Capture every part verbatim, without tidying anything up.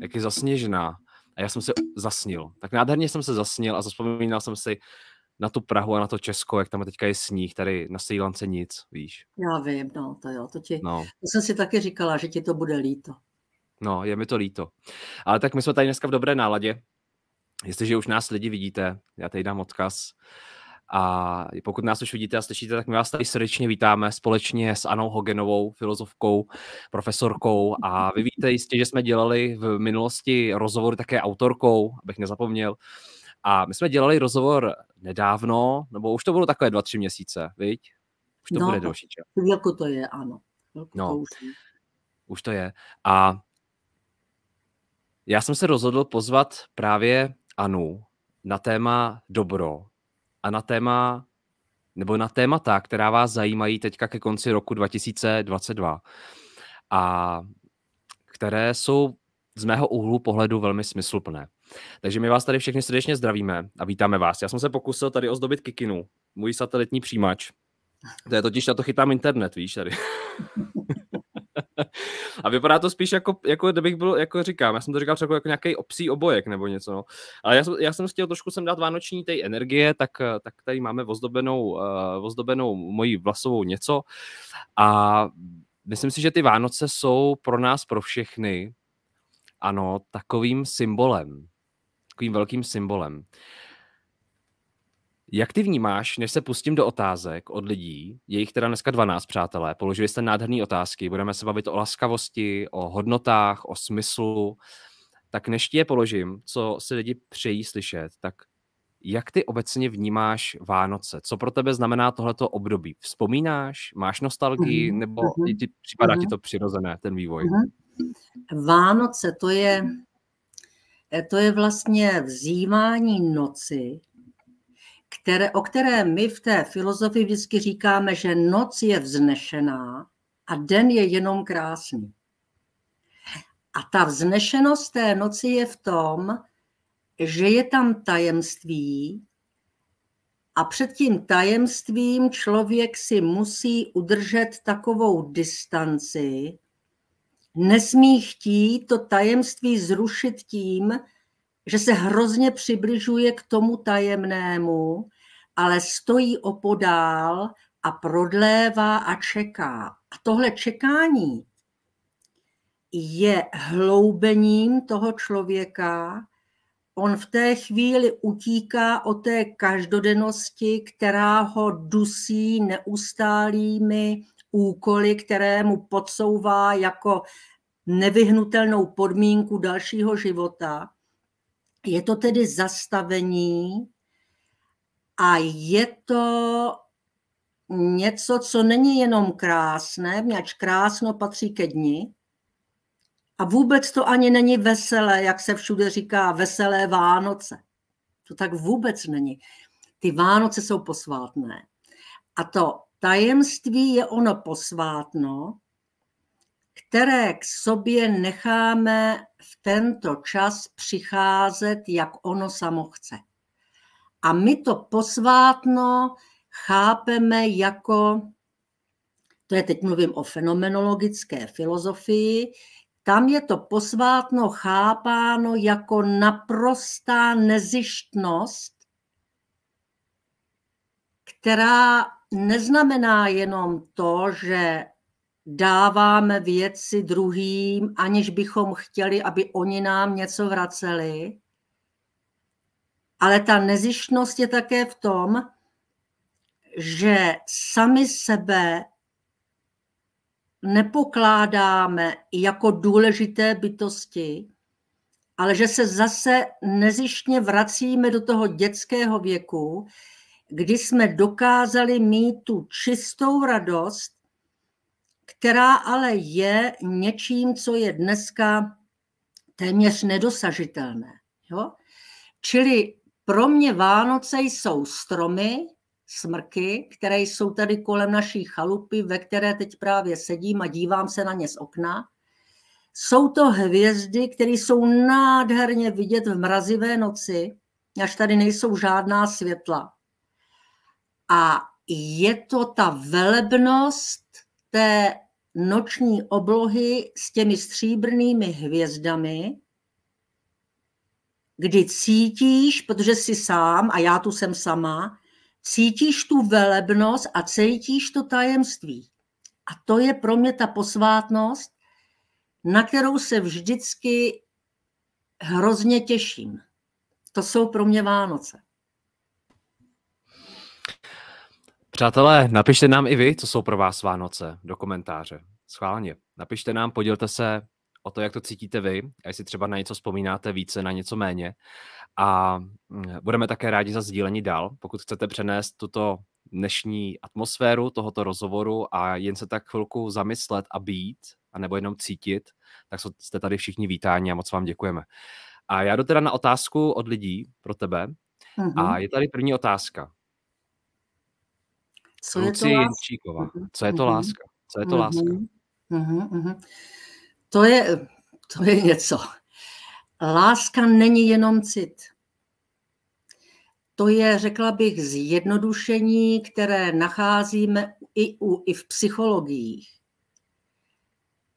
jak je zasněžená. A já jsem se zasnil. Tak nádherně jsem se zasnil a zaspomínal jsem si na tu Prahu a na to Česko, jak tam teďka je sníh, tady na Srí Lance nic, víš. Já vím, no, to jo, to ti, no. To jsem si taky říkala, že ti to bude líto. No, je mi to líto. Ale tak my jsme tady dneska v dobré náladě. Jestliže už nás lidi vidíte, já tady dám odkaz. A pokud nás už vidíte a slyšíte, tak my vás tady srdečně vítáme společně s Annou Hogenovou, filozofkou, profesorkou. A vy víte jistě, že jsme dělali v minulosti rozhovor také autorkou, abych nezapomněl. A my jsme dělali rozhovor nedávno, nebo už to bylo takové dva, tři měsíce, viď? Už to no, bude další čas. Chvilku to je, ano. No, to už, je. už to je. A já jsem se rozhodl pozvat právě Anu na téma dobro a na téma, nebo na témata, která vás zajímají teďka ke konci roku dva tisíce dvacet dva a které jsou z mého úhlu pohledu velmi smysluplné. Takže my vás tady všechny srdečně zdravíme a vítáme vás. Já jsem se pokusil tady ozdobit kikinu, můj satelitní přijímač. To je totiž, já to chytám internet, víš, tady. A vypadá to spíš jako, jako kdybych byl, jako říkám, já jsem to říkal třeba jako nějaký psí obojek nebo něco, no. Ale já jsem, já jsem chtěl trošku sem dát vánoční té energie, tak, tak tady máme ozdobenou, uh, ozdobenou moji vlasovou něco. A myslím si, že ty Vánoce jsou pro nás, pro všechny, ano, takovým symbolem. Takovým velkým symbolem. Jak ty vnímáš, než se pustím do otázek od lidí, je jich teda dneska dvanáct, přátelé, položili jste nádherné otázky, budeme se bavit o laskavosti, o hodnotách, o smyslu, tak než ti je položím, co si lidi přejí slyšet, tak jak ty obecně vnímáš Vánoce? Co pro tebe znamená tohleto období? Vzpomínáš? Máš nostalgii? Nebo ti připadá ti to přirozené, ten vývoj? Vánoce, to je, to je vlastně vzývání noci, Které, o které my v té filozofii vždycky říkáme, že noc je vznešená a den je jenom krásný. A ta vznešenost té noci je v tom, že je tam tajemství a před tím tajemstvím člověk si musí udržet takovou distanci, nesmí chtít to tajemství zrušit tím, že se hrozně přibližuje k tomu tajemnému, ale stojí opodál a prodlévá a čeká. A tohle čekání je hloubením toho člověka. On v té chvíli utíká od té každodennosti, která ho dusí neustálými úkoly, které mu podsouvá jako nevyhnutelnou podmínku dalšího života. Je to tedy zastavení a je to něco, co není jenom krásné, měč krásno patří ke dni a vůbec to ani není veselé, jak se všude říká, veselé Vánoce. To tak vůbec není. Ty Vánoce jsou posvátné a to tajemství je ono posvátno, které k sobě necháme v tento čas přicházet, jak ono samo chce. A my to posvátno chápeme jako, to je teď mluvím o fenomenologické filozofii, tam je to posvátno chápáno jako naprostá nezištnost, která neznamená jenom to, že dáváme věci druhým, aniž bychom chtěli, aby oni nám něco vraceli. Ale ta nezištnost je také v tom, že sami sebe nepokládáme jako důležité bytosti, ale že se zase nezištně vracíme do toho dětského věku, kdy jsme dokázali mít tu čistou radost, která ale je něčím, co je dneska téměř nedosažitelné. Jo? Čili pro mě Vánoce jsou stromy, smrky, které jsou tady kolem naší chalupy, ve které teď právě sedím a dívám se na ně z okna. Jsou to hvězdy, které jsou nádherně vidět v mrazivé noci, až tady nejsou žádná světla. A je to ta velebnost té noční oblohy s těmi stříbrnými hvězdami, kdy cítíš, protože jsi sám a já tu jsem sama, cítíš tu velebnost a cítíš to tajemství. A to je pro mě ta posvátnost, na kterou se vždycky hrozně těším. To jsou pro mě Vánoce. Přátelé, napište nám i vy, co jsou pro vás Vánoce, do komentáře. Schválně. Napište nám, podělte se o to, jak to cítíte vy, a jestli třeba na něco vzpomínáte více, na něco méně. A budeme také rádi za sdílení dál. Pokud chcete přenést tuto dnešní atmosféru tohoto rozhovoru a jen se tak chvilku zamyslet a být, anebo jenom cítit, tak jste tady všichni vítáni a moc vám děkujeme. A já jdu teda na otázku od lidí pro tebe. Uh-huh. A je tady první otázka. Co je to láska? Uh-huh. Co je to láska? Co je to uh-huh. láska? Uh-huh. Uh-huh. To je, to je něco. Láska není jenom cit. To je, řekla bych, zjednodušení, které nacházíme i, u, i v psychologiích.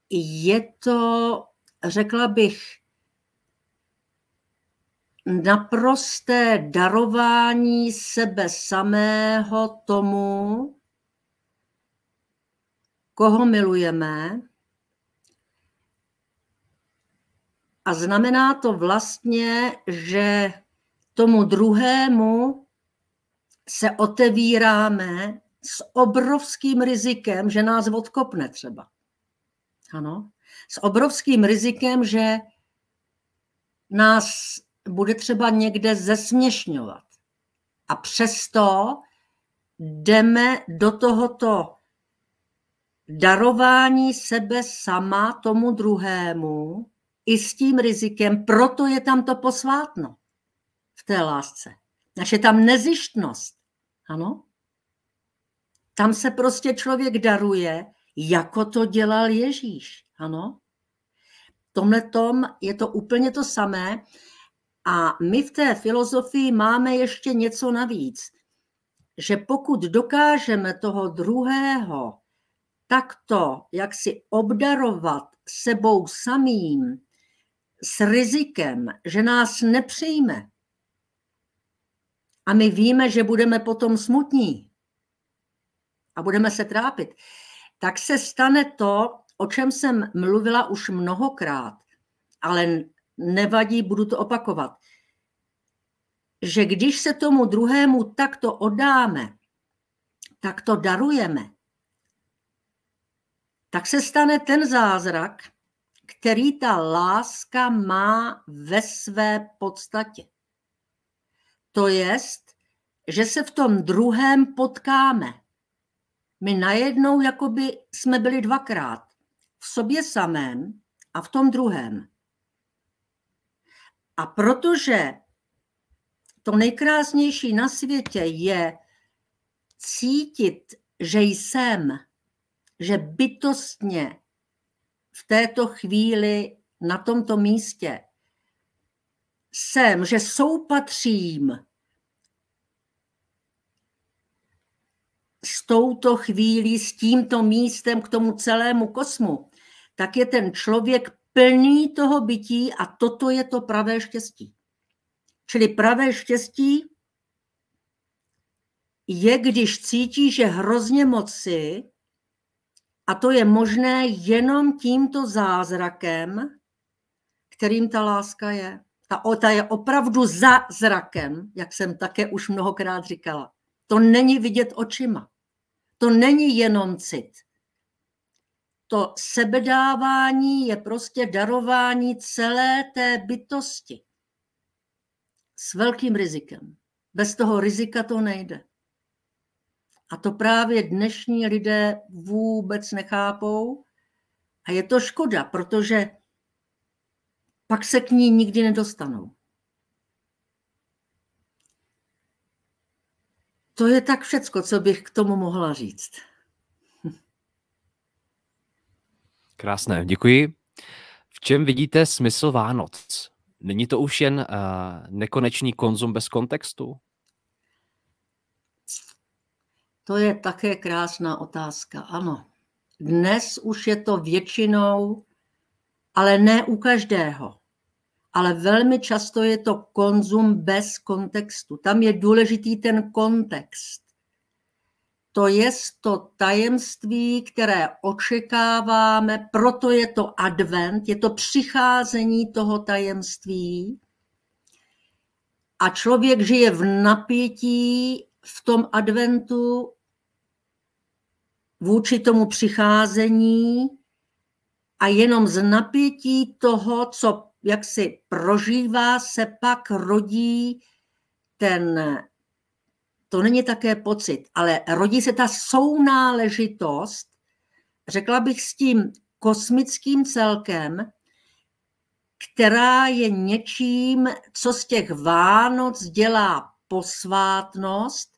Je to, řekla bych, naprosté darování sebe samého tomu, koho milujeme. A znamená to vlastně, že tomu druhému se otevíráme s obrovským rizikem, že nás odkopne třeba. Ano. S obrovským rizikem, že nás bude třeba někde zesměšňovat. A přesto jdeme do tohoto darování sebe sama tomu druhému i s tím rizikem, proto je tam to posvátno v té lásce. Naše tam nezištnost. Ano? Tam se prostě člověk daruje, jako to dělal Ježíš. Ano? V tomhletom je to úplně to samé. A my v té filozofii máme ještě něco navíc. Že pokud dokážeme toho druhého takto, jak si obdarovat sebou samým, s rizikem, že nás nepřijme. A my víme, že budeme potom smutní a budeme se trápit. Tak se stane to, o čem jsem mluvila už mnohokrát, ale nevadí, budu to opakovat, že když se tomu druhému takto oddáme, tak to darujeme, tak se stane ten zázrak, který ta láska má ve své podstatě. To jest, že se v tom druhém potkáme. My najednou jakoby jsme byli dvakrát. V sobě samém a v tom druhém. A protože to nejkrásnější na světě je cítit, že jsem, že bytostně v této chvíli na tomto místě jsem, že soupatřím s touto chvílí, s tímto místem k tomu celému kosmu, tak je ten člověk plný toho bytí a toto je to pravé štěstí. Čili pravé štěstí je, když cítíš, že hrozně moc jsi, a to je možné jenom tímto zázrakem, kterým ta láska je. Ta, ta je opravdu zázrakem, jak jsem také už mnohokrát říkala. To není vidět očima. To není jenom cit. To sebedávání je prostě darování celé té bytosti. S velkým rizikem. Bez toho rizika to nejde. A to právě dnešní lidé vůbec nechápou. A je to škoda, protože pak se k ní nikdy nedostanou. To je tak všecko, co bych k tomu mohla říct. Krásné, děkuji. V čem vidíte smysl Vánoc? Není to už jen uh, nekonečný konzum bez kontextu? To je také krásná otázka, ano. Dnes už je to většinou, ale ne u každého. ale velmi často je to konzum bez kontextu. Tam je důležitý ten kontext. To je to tajemství, které očekáváme, proto je to advent, je to přicházení toho tajemství a člověk žije v napětí v tom adventu vůči tomu přicházení a jenom z napětí toho, co jak si prožívá, se pak rodí ten, to není také pocit, ale rodí se ta sounáležitost, řekla bych s tím kosmickým celkem, která je něčím, co z těch Vánoc dělá posvátnost,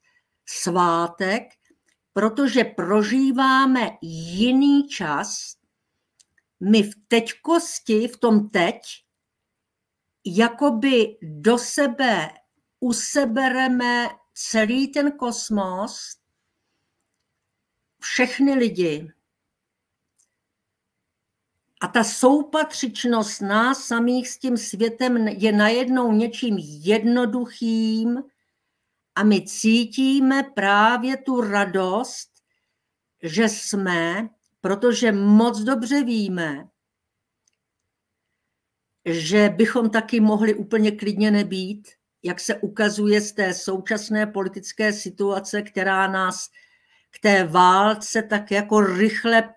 svátek, protože prožíváme jiný čas, my v teďkosti, v tom teď, jakoby do sebe usebereme celý ten kosmos, všechny lidi. A ta soupatřičnost nás samých s tím světem je najednou něčím jednoduchým a my cítíme právě tu radost, že jsme, protože moc dobře víme, že bychom taky mohli úplně klidně nebýt, jak se ukazuje z té současné politické situace, která nás k té válce tak jako rychle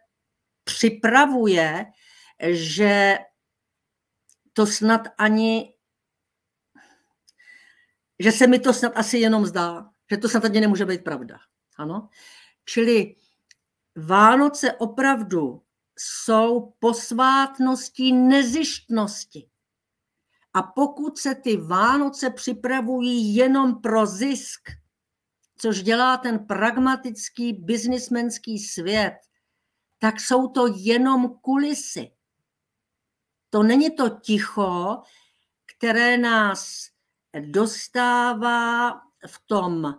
připravuje, že to snad ani, že se mi to snad asi jenom zdá, že to snad ani nemůže být pravda. Ano? Čili Vánoce opravdu jsou posvátností nezištnosti. A pokud se ty Vánoce připravují jenom pro zisk, což dělá ten pragmatický biznismenský svět, tak jsou to jenom kulisy. To není to ticho, které nás dostává v tom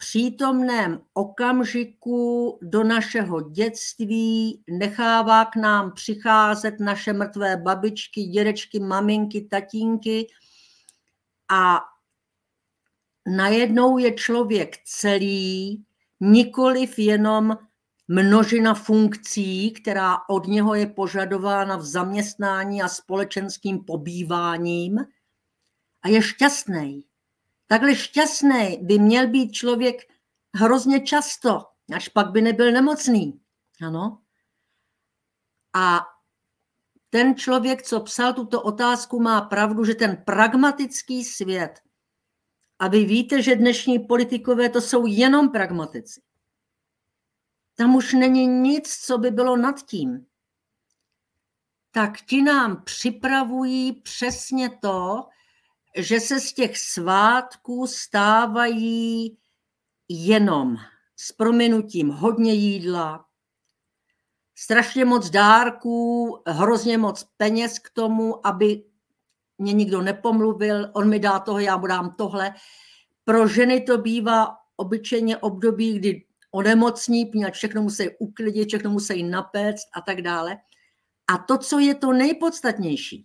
přítomném okamžiku do našeho dětství, nechává k nám přicházet naše mrtvé babičky, dědečky, maminky, tatínky a najednou je člověk celý, nikoliv jenom množina funkcí, která od něho je požadována v zaměstnání a společenským pobýváním a je šťastný. Takhle šťastný by měl být člověk hrozně často, až pak by nebyl nemocný. Ano. A ten člověk, co psal tuto otázku, má pravdu, že ten pragmatický svět, a vy víte, že dnešní politikové to jsou jenom pragmatici. Tam už není nic, co by bylo nad tím. Tak ti nám připravují přesně to, že se z těch svátků stávají jenom s prominutím hodně jídla, strašně moc dárků, hrozně moc peněz k tomu, aby mě nikdo nepomluvil, on mi dá toho, já mu dám tohle. Pro ženy to bývá obyčejně období, kdy onemocní, protože všechno musí uklidit, všechno musí napéct a tak dále. A to, co je to nejpodstatnější,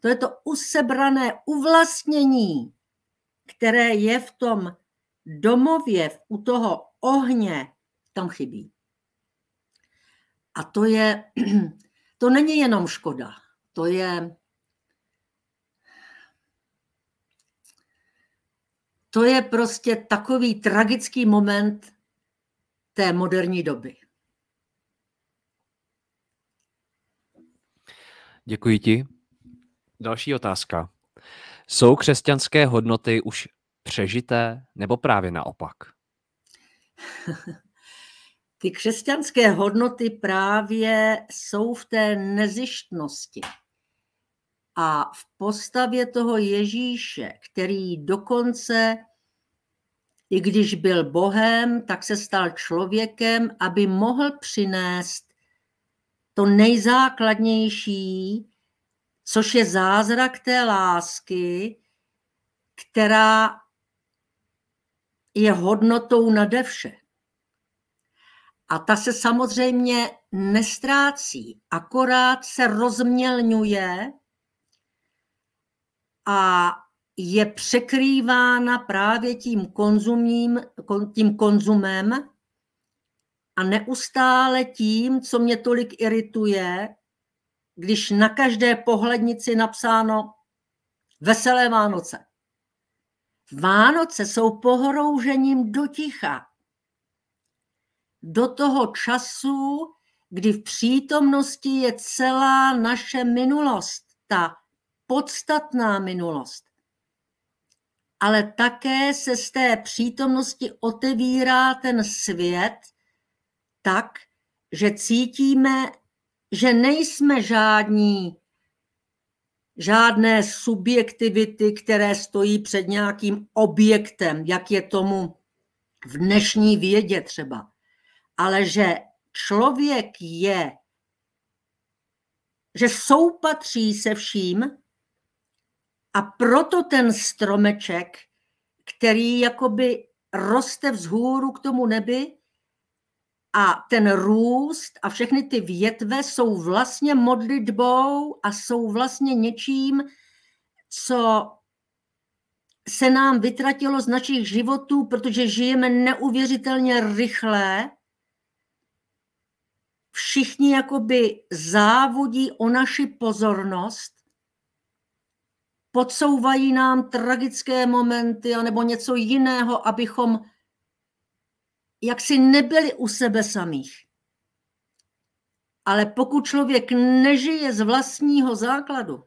to je to usebrané uvlastnění, které je v tom domově, u toho ohně, tam chybí. A to je, to není jenom škoda, to je, to je prostě takový tragický moment té moderní doby. Děkuji ti. Další otázka. Jsou křesťanské hodnoty už přežité, nebo právě naopak? Ty křesťanské hodnoty právě jsou v té nezištnosti. A v postavě toho Ježíše, který dokonce, i když byl Bohem, tak se stal člověkem, aby mohl přinést to nejzákladnější, což je zázrak té lásky, která je hodnotou nade vše. A ta se samozřejmě nestrácí, akorát se rozmělňuje a je překrývána právě tím, konzumním, tím konzumem a neustále tím, co mě tolik irituje, když na každé pohlednici napsáno Veselé Vánoce. Vánoce jsou pohroužením do ticha. Do toho času, kdy v přítomnosti je celá naše minulost, ta podstatná minulost. Ale také se z té přítomnosti otevírá ten svět tak, že cítíme, že nejsme žádní, žádné subjektivity, které stojí před nějakým objektem, jak je tomu v dnešní vědě třeba. Ale že člověk je, že soupatří se vším a proto ten stromeček, který jakoby roste vzhůru k tomu nebi a ten růst a všechny ty větve jsou vlastně modlitbou a jsou vlastně něčím, co se nám vytratilo z našich životů, protože žijeme neuvěřitelně rychle. Všichni jakoby závodí o naši pozornost, podsouvají nám tragické momenty anebo něco jiného, abychom jaksi nebyli u sebe samých. Ale pokud člověk nežije z vlastního základu,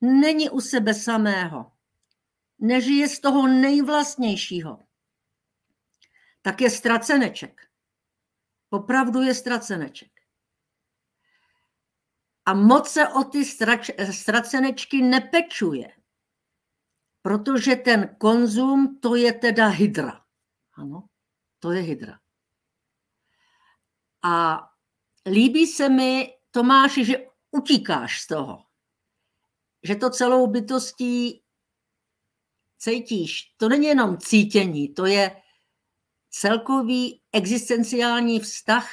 není u sebe samého, nežije z toho nejvlastnějšího, tak je ztraceneček. Opravdu je ztraceneček. A moc se o ty ztrač, ztracenečky nepečuje, protože ten konzum, to je teda hydra. Ano, to je hydra. A líbí se mi, Tomáši, že utíkáš z toho, že to celou bytostí cítíš. To není jenom cítění, to je celkový existenciální vztah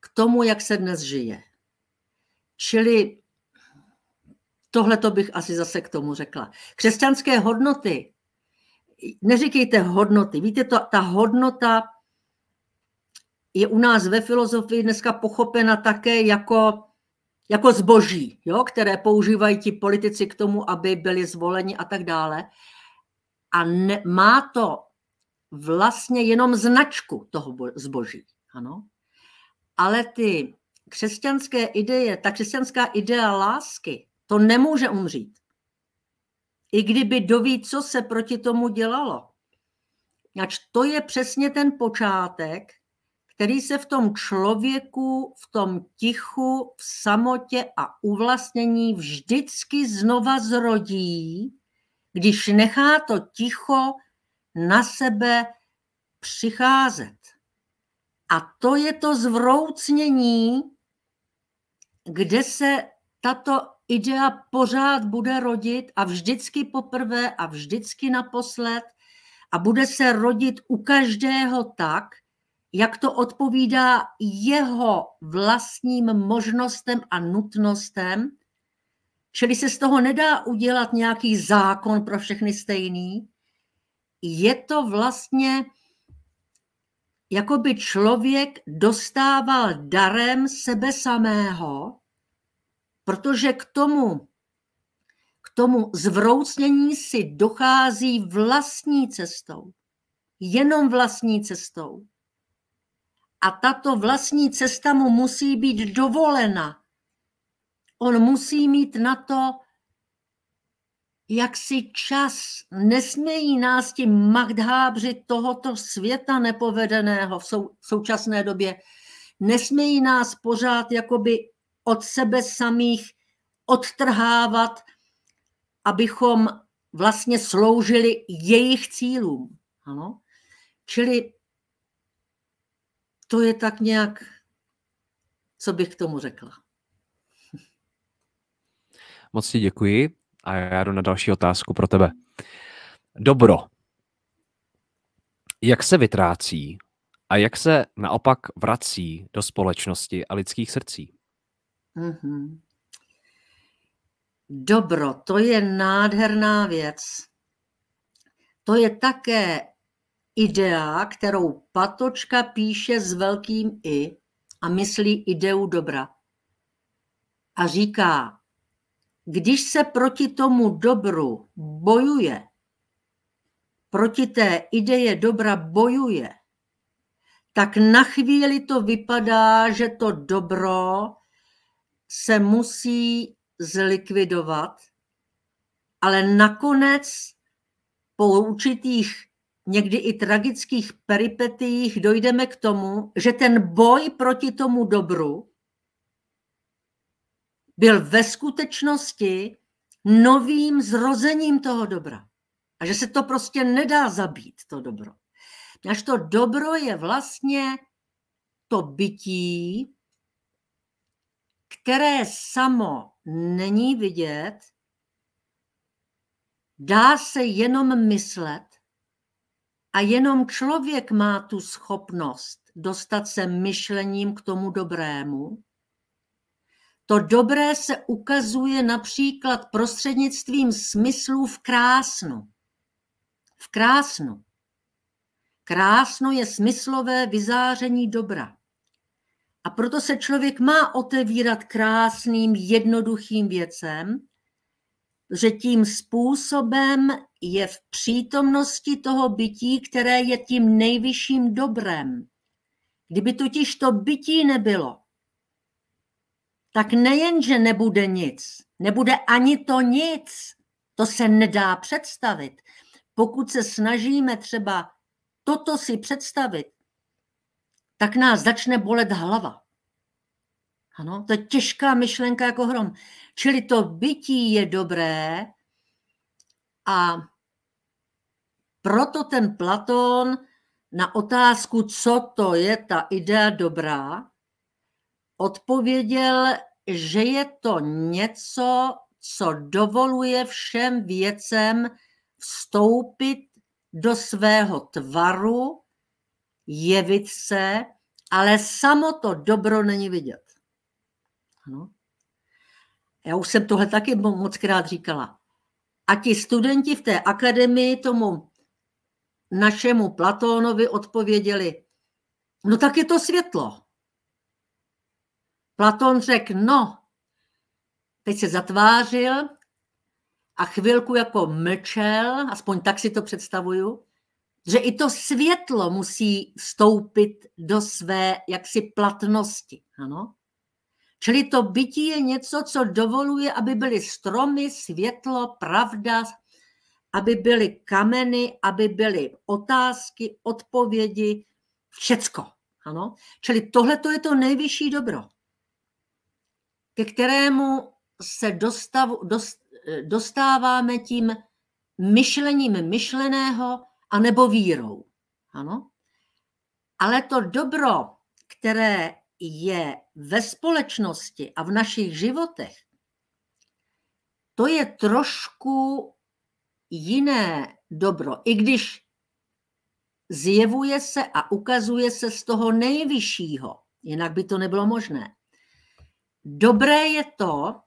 k tomu, jak se dnes žije. Čili tohle to bych asi zase k tomu řekla. Křesťanské hodnoty, neříkejte hodnoty, víte, to, ta hodnota je u nás ve filozofii dneska pochopena také jako, jako zboží, jo, které používají ti politici k tomu, aby byli zvoleni a tak dále. A ne, má to vlastně jenom značku toho zboží. Ano. Ale ty křesťanské ideje, ta křesťanská idea lásky, to nemůže umřít. I kdyby doví, co se proti tomu dělalo. Ač to je přesně ten počátek, který se v tom člověku, v tom tichu, v samotě a uvlastnění vždycky znova zrodí, když nechá to ticho na sebe přicházet. A to je to zvroucnění, kde se tato idea pořád bude rodit a vždycky poprvé a vždycky naposled a bude se rodit u každého tak, jak to odpovídá jeho vlastním možnostem a nutnostem. Čili se z toho nedá udělat nějaký zákon pro všechny stejný, je to vlastně, jako by člověk dostával darem sebe samého, protože k tomu, k tomu zvroucnění si dochází vlastní cestou. Jenom vlastní cestou. A tato vlastní cesta mu musí být dovolena. On musí mít na to jak si čas, nesmějí nás ti magdhábři tohoto světa nepovedeného v současné době, nesmějí nás pořád jakoby od sebe samých odtrhávat, abychom vlastně sloužili jejich cílům. Ano? Čili to je tak nějak, co bych k tomu řekla. Moc ti děkuji. A já jdu na další otázku pro tebe. Dobro. Jak se vytrácí a jak se naopak vrací do společnosti a lidských srdcí? Mm-hmm. Dobro, to je nádherná věc. To je také idea, kterou Patočka píše s velkým I a myslí ideu dobra. A říká, když se proti tomu dobru bojuje, proti té ideje dobra bojuje, tak na chvíli to vypadá, že to dobro se musí zlikvidovat, ale nakonec po určitých někdy i tragických peripetiích dojdeme k tomu, že ten boj proti tomu dobru byl ve skutečnosti novým zrozením toho dobra. A že se to prostě nedá zabít, to dobro. Až to dobro je vlastně to bytí, které samo není vidět, dá se jenom myslet a jenom člověk má tu schopnost dostat se myšlením k tomu dobrému. To dobré se ukazuje například prostřednictvím smyslů v krásnu. V krásnu. Krásno je smyslové vyzáření dobra. A proto se člověk má otevírat krásným, jednoduchým věcem, že tím způsobem je v přítomnosti toho bytí, které je tím nejvyšším dobrem. Kdyby totiž to bytí nebylo, tak nejenže nebude nic, nebude ani to nic. To se nedá představit. Pokud se snažíme třeba toto si představit, tak nás začne bolet hlava. Ano, to je těžká myšlenka jako hrom. Čili to bytí je dobré a proto ten Platón na otázku, co to je ta idea dobrá, odpověděl, že je to něco, co dovoluje všem věcem vstoupit do svého tvaru, jevit se, ale samo to dobro není vidět. Ano. Já už jsem tohle taky mockrát říkala. A ti studenti v té akademii tomu našemu Platónovi odpověděli, no tak je to světlo. Platón řekl, no, teď se zatvářil a chvilku jako mlčel, aspoň tak si to představuju, že i to světlo musí vstoupit do své jaksi platnosti. Ano? Čili to bytí je něco, co dovoluje, aby byly stromy, světlo, pravda, aby byly kameny, aby byly otázky, odpovědi, všecko. Ano? Čili tohle to je to nejvyšší dobro, ke kterému se dostav, dost, dostáváme tím myšlením myšleného anebo vírou. Ano? Ale to dobro, které je ve společnosti a v našich životech, to je trošku jiné dobro, i když zjevuje se a ukazuje se z toho nejvyššího, jinak by to nebylo možné. Dobré je to,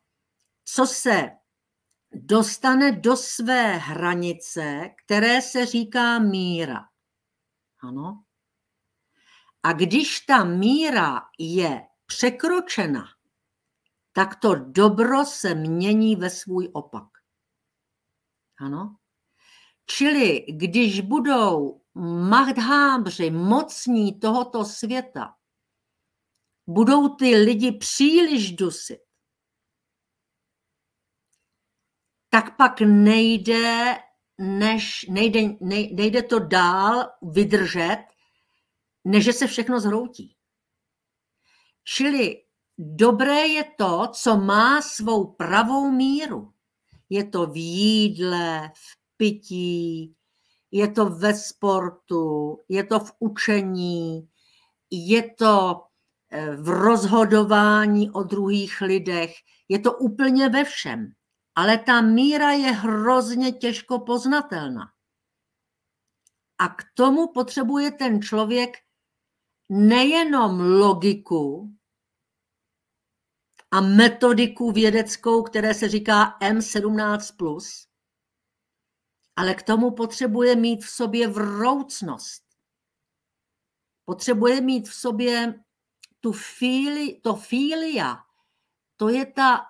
co se dostane do své hranice, které se říká míra. Ano. A když ta míra je překročena, tak to dobro se mění ve svůj opak. Ano. Čili když budou machthábři mocní tohoto světa, budou ty lidi příliš dusit, tak pak nejde, než, nejde, nejde to dál vydržet, než se všechno zhroutí. Čili dobré je to, co má svou pravou míru. Je to v jídle, v pití, je to ve sportu, je to v učení, je to v rozhodování o druhých lidech. Je to úplně ve všem. Ale ta míra je hrozně těžko poznatelná. A k tomu potřebuje ten člověk nejenom logiku, a metodiku vědeckou, které se říká M sedmnáct plus, ale k tomu potřebuje mít v sobě vroucnost. Potřebuje mít v sobě tu fili, to filia, to je ta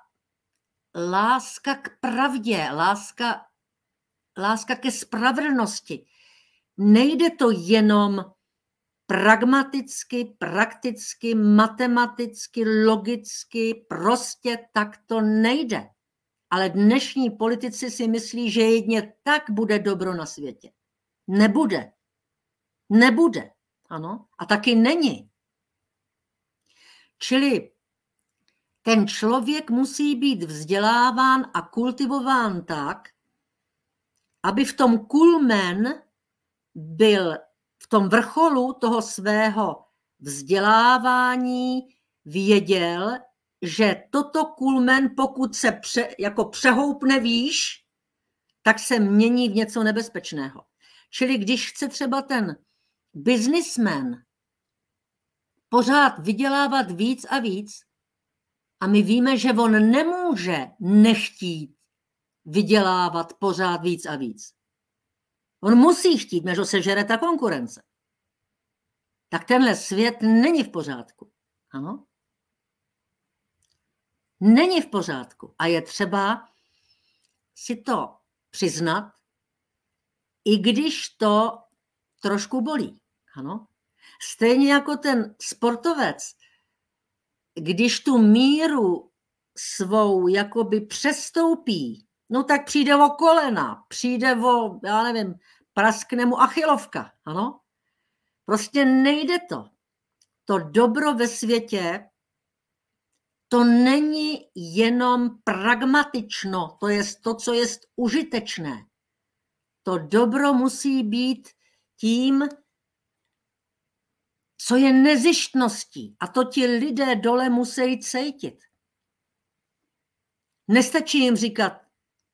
láska k pravdě, láska, láska ke spravedlnosti. Nejde to jenom pragmaticky, prakticky, matematicky, logicky, prostě tak to nejde. Ale dnešní politici si myslí, že jedně tak bude dobro na světě. Nebude. Nebude. Ano. A taky není. Čili ten člověk musí být vzděláván a kultivován tak, aby v tom kulmen byl v tom vrcholu toho svého vzdělávání, věděl, že toto kulmen, pokud se pře, jako přehoupne výš, tak se mění v něco nebezpečného. Čili když chce třeba ten businessman pořád vydělávat víc a víc, a my víme, že on nemůže nechtít vydělávat pořád víc a víc. On musí chtít, než ho sežere ta konkurence. Tak tenhle svět není v pořádku. Ano? Není v pořádku. A je třeba si to přiznat, i když to trošku bolí. Ano? Stejně jako ten sportovec, když tu míru svou jakoby přestoupí, no tak přijde o kolena, přijde o, já nevím, praskne mu achilovka, ano? Prostě nejde to. To dobro ve světě, to není jenom pragmatično, to je to, co je užitečné. To dobro musí být tím, co je nezištností. A to ti lidé dole musí cítit. Nestačí jim říkat,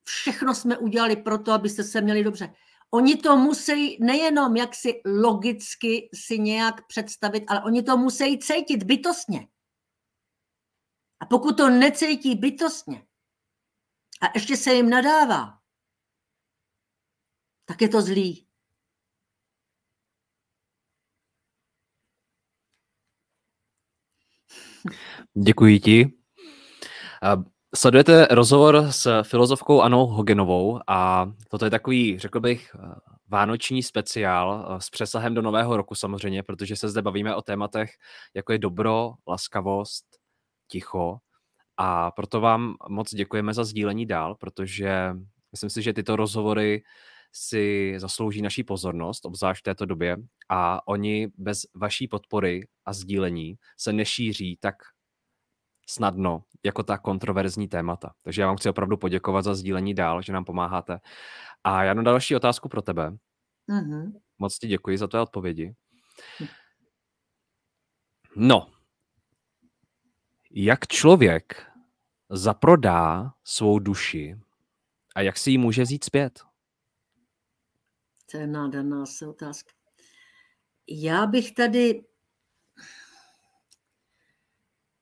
všechno jsme udělali proto, abyste se měli dobře. Oni to musí nejenom jak si logicky si nějak představit, ale oni to musí cítit bytostně. A pokud to necítí bytostně a ještě se jim nadává, tak je to zlý. Děkuji ti. A... Sledujete rozhovor s filozofkou Annou Hogenovou a toto je takový, řekl bych, vánoční speciál s přesahem do nového roku samozřejmě, protože se zde bavíme o tématech, jako je dobro, laskavost, ticho, a proto vám moc děkujeme za sdílení dál, protože myslím si, že tyto rozhovory si zaslouží naší pozornost, obzvlášť v této době, a oni bez vaší podpory a sdílení se nešíří tak snadno, jako ta kontroverzní témata. Takže já vám chci opravdu poděkovat za sdílení dál, že nám pomáháte. A já mám další otázku pro tebe. Uh-huh. Moc ti děkuji za tvé odpovědi. No. Jak člověk zaprodá svou duši a jak si ji může vzít zpět? To je nádherná se otázka. Já bych tady...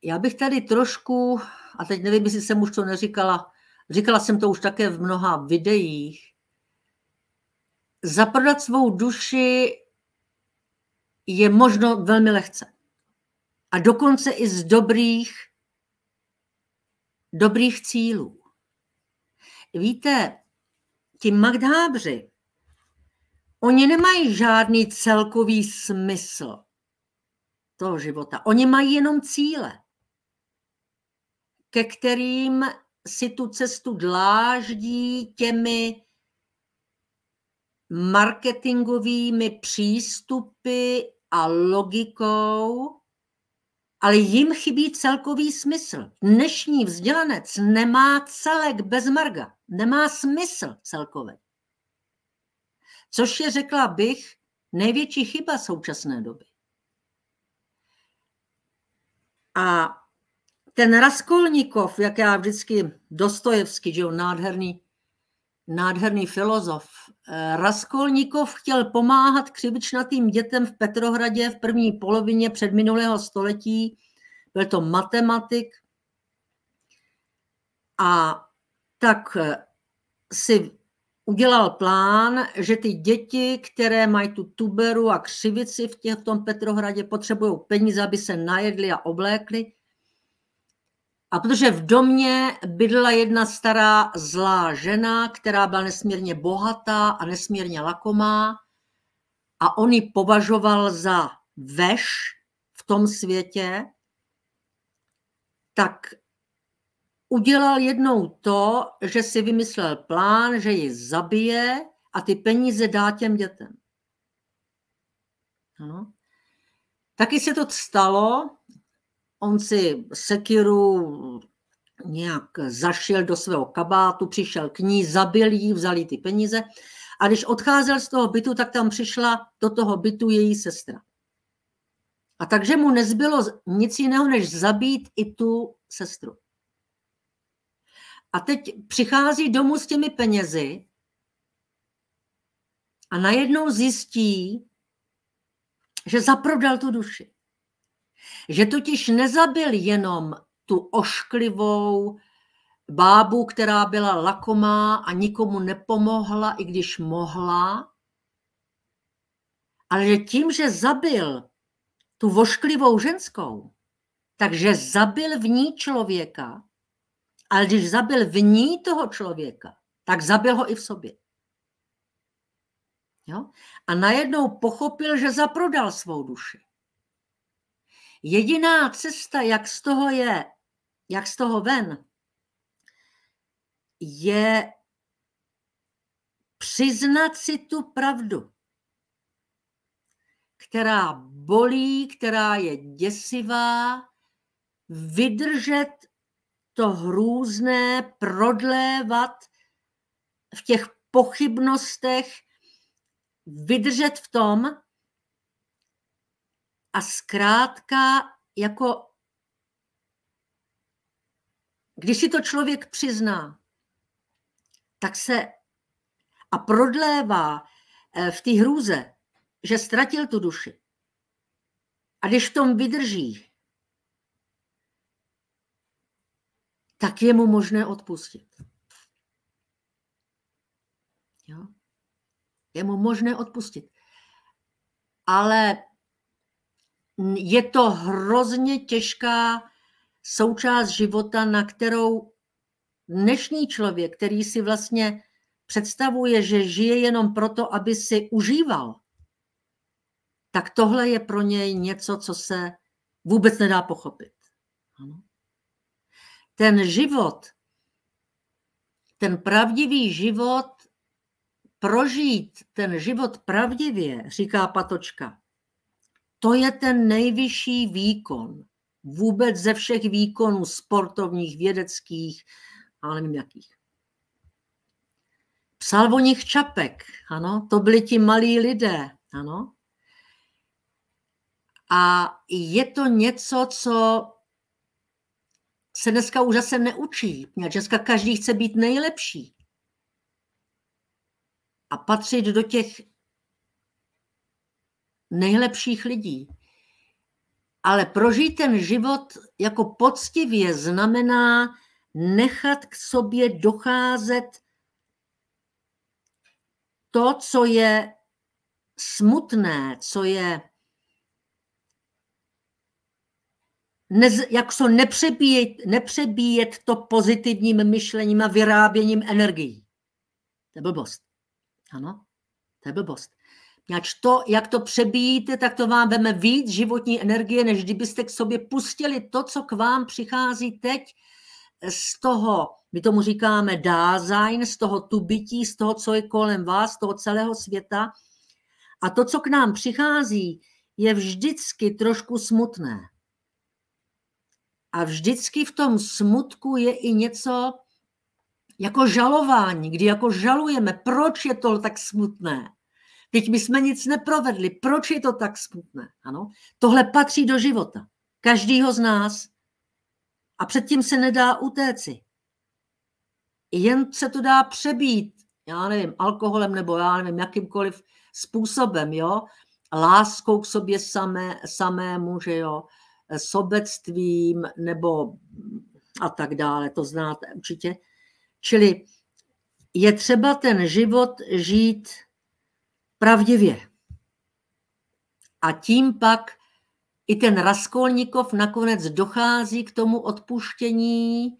Já bych tady trošku, a teď nevím, jestli jsem už to neříkala, říkala jsem to už také v mnoha videích, zaprodat svou duši je možno velmi lehce. A dokonce i z dobrých, dobrých cílů. Víte, ti magdhábři, oni nemají žádný celkový smysl toho života. Oni mají jenom cíle, ke kterým si tu cestu dláždí těmi marketingovými přístupy a logikou, ale jim chybí celkový smysl. Dnešní vzdělanec nemá celek bez marga, nemá smysl celkový. Což je, řekla bych, největší chyba současné doby. A ten Raskolnikov, jak já vždycky, Dostojevský, že jo, nádherný, nádherný filozof. Raskolnikov chtěl pomáhat křivičnatým dětem v Petrohradě v první polovině předminulého století. Byl to matematik, A tak si udělal plán, že ty děti, které mají tu tuberu a křivici v, těch, v tom Petrohradě, potřebují peníze, aby se najedli a oblékli. A protože v domě bydlela jedna stará zlá žena, která byla nesmírně bohatá a nesmírně lakomá, a on ji považoval za veš v tom světě, tak udělal jednou to, že si vymyslel plán, že ji zabije a ty peníze dá těm dětem. No. Taky se to stalo, on si sekiru nějak zašil do svého kabátu, přišel k ní, zabil jí, vzal jí ty peníze a když odcházel z toho bytu, tak tam přišla do toho bytu její sestra. A takže mu nezbylo nic jiného, než zabít i tu sestru. A teď přichází domů s těmi penězi a najednou zjistí, že zaprodal tu duši. Že totiž nezabil jenom tu ošklivou bábu, která byla lakomá a nikomu nepomohla, i když mohla, ale že tím, že zabil tu ošklivou ženskou, takže zabil v ní člověka, ale když zabil v ní toho člověka, tak zabil ho i v sobě. Jo? A najednou pochopil, že zaprodal svou duši. Jediná cesta, jak z toho je, jak z toho ven, je přiznat si tu pravdu, která bolí, která je děsivá, vydržet to hrůzné, prodlévat v těch pochybnostech, vydržet v tom a zkrátka, jako když si to člověk přizná, tak se a prodlévá v té hrůze, že ztratil tu duši. A když v tom vydrží, tak je mu možné odpustit. Jo? Je mu možné odpustit. Ale je to hrozně těžká součást života, na kterou dnešní člověk, který si vlastně představuje, že žije jenom proto, aby si užíval, tak tohle je pro něj něco, co se vůbec nedá pochopit. Ano. Ten život, ten pravdivý život, prožít ten život pravdivě, říká Patočka, to je ten nejvyšší výkon vůbec ze všech výkonů sportovních, vědeckých, ale nevím jakých. Psal o nich Čapek, ano, to byli ti malí lidé, ano. A je to něco, co se dneska už zase neučí. Dneska každý chce být nejlepší. A patřit do těch nejlepších lidí. Ale prožít ten život jako poctivě znamená nechat k sobě docházet to, co je smutné, co je Nez, jak se nepřebíjet, nepřebíjet to pozitivním myšlením a vyráběním energií. To je blbost. Ano, to je blbost. Měč to, jak to přebíjíte, tak to vám veme víc životní energie, než kdybyste k sobě pustili to, co k vám přichází teď z toho, my tomu říkáme Dasein, z toho tubytí, z toho, co je kolem vás, z toho celého světa. A to, co k nám přichází, je vždycky trošku smutné. A vždycky v tom smutku je i něco jako žalování, kdy jako žalujeme, proč je to tak smutné. Teď my jsme nic neprovedli, proč je to tak smutné. Ano? Tohle patří do života, každýho z nás. A předtím se nedá utéci. Jen se to dá přebít, já nevím, alkoholem nebo já nevím, jakýmkoliv způsobem, jo? Láskou k sobě samé, samému, že jo? Sobectvím nebo a tak dále, to znáte určitě. Čili je třeba ten život žít pravdivě. A tím pak i ten Raskolnikov nakonec dochází k tomu odpuštění,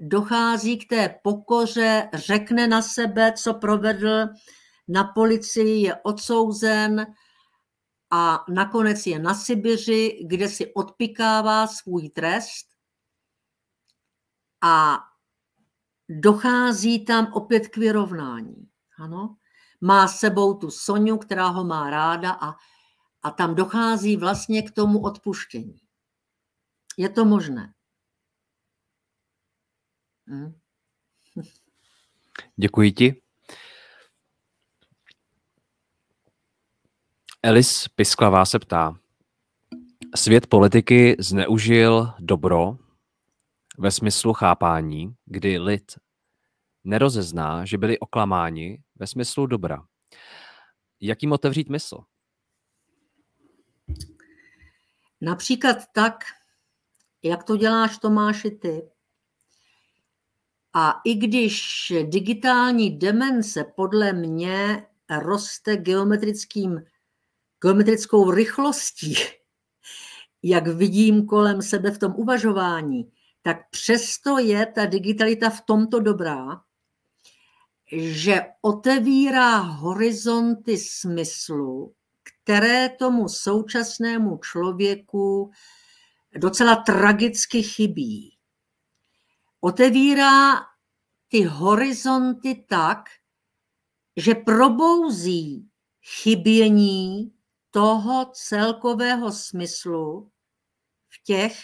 dochází k té pokoře, řekne na sebe, co provedl, na policii je odsouzen a nakonec je na Sibiři, kde si odpykává svůj trest a dochází tam opět k vyrovnání. Ano? Má s sebou tu Soňu, která ho má ráda a, a tam dochází vlastně k tomu odpuštění. Je to možné. Hm? Děkuji ti. Elis Pisklavá se ptá. Svět politiky zneužil dobro ve smyslu chápání, kdy lid nerozezná, že byli oklamáni ve smyslu dobra. Jak jim otevřít mysl? Například tak, jak to děláš, Tomáši, ty. A i když digitální demence podle mě roste geometrickým geometrickou rychlostí, jak vidím kolem sebe v tom uvažování, tak přesto je ta digitalita v tomto dobrá, že otevírá horizonty smyslu, které tomu současnému člověku docela tragicky chybí. Otevírá ty horizonty tak, že probouzí chybění toho celkového smyslu v těch,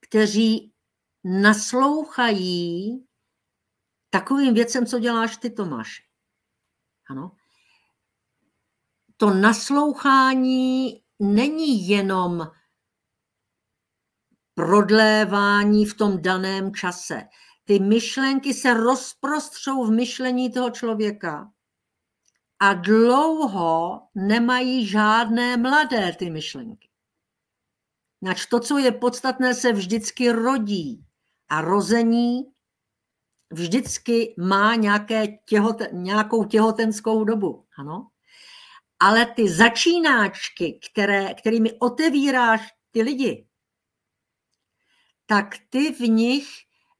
kteří naslouchají takovým věcem, co děláš ty, Tomáši. Ano. To naslouchání není jenom prodlévání v tom daném čase. Ty myšlenky se rozprostřou v myšlení toho člověka a dlouho nemají žádné mladé ty myšlenky. Nač to, co je podstatné, se vždycky rodí a rození vždycky má nějaké těhote, nějakou těhotenskou dobu. Ano? Ale ty začínáčky, které, kterými otevíráš ty lidi, tak ty v nich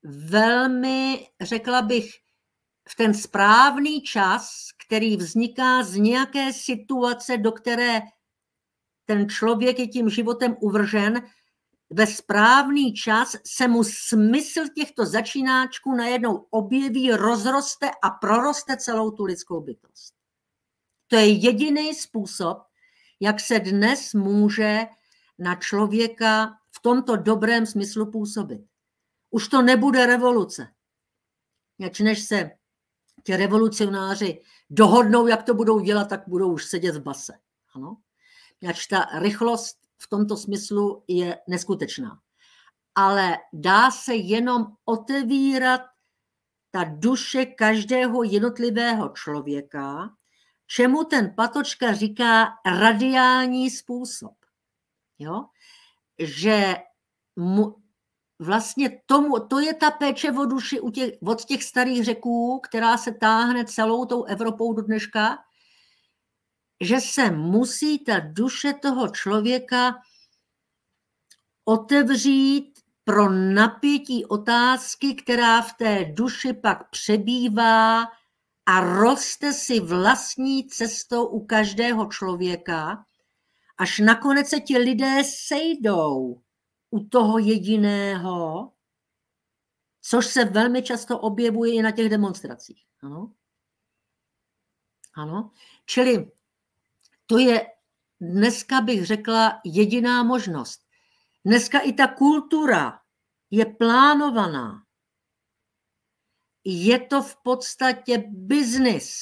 velmi, řekla bych, v ten správný čas, který vzniká z nějaké situace, do které ten člověk je tím životem uvržen, ve správný čas se mu smysl těchto začínáčků najednou objeví, rozroste a proroste celou tu lidskou bytost. To je jediný způsob, jak se dnes může na člověka v tomto dobrém smyslu působit. Už to nebude revoluce. Než se ti revolucionáři dohodnou, jak to budou dělat, tak budou už sedět v base. Ano? Jač ta rychlost v tomto smyslu je neskutečná. Ale dá se jenom otevírat ta duše každého jednotlivého člověka, čemu ten Patočka říká radiální způsob. Jo? Že mu, vlastně tomu, to je ta péče o duši u těch, od těch starých Řeků, která se táhne celou tou Evropou do dneška, že se musí ta duše toho člověka otevřít pro napětí otázky, která v té duši pak přebývá a roste si vlastní cestou u každého člověka, až nakonec se ti lidé sejdou u toho jediného, což se velmi často objevuje i na těch demonstracích. Ano? Ano? Čili to je dneska, bych řekla, jediná možnost. Dneska i ta kultura je plánovaná. Je to v podstatě biznis.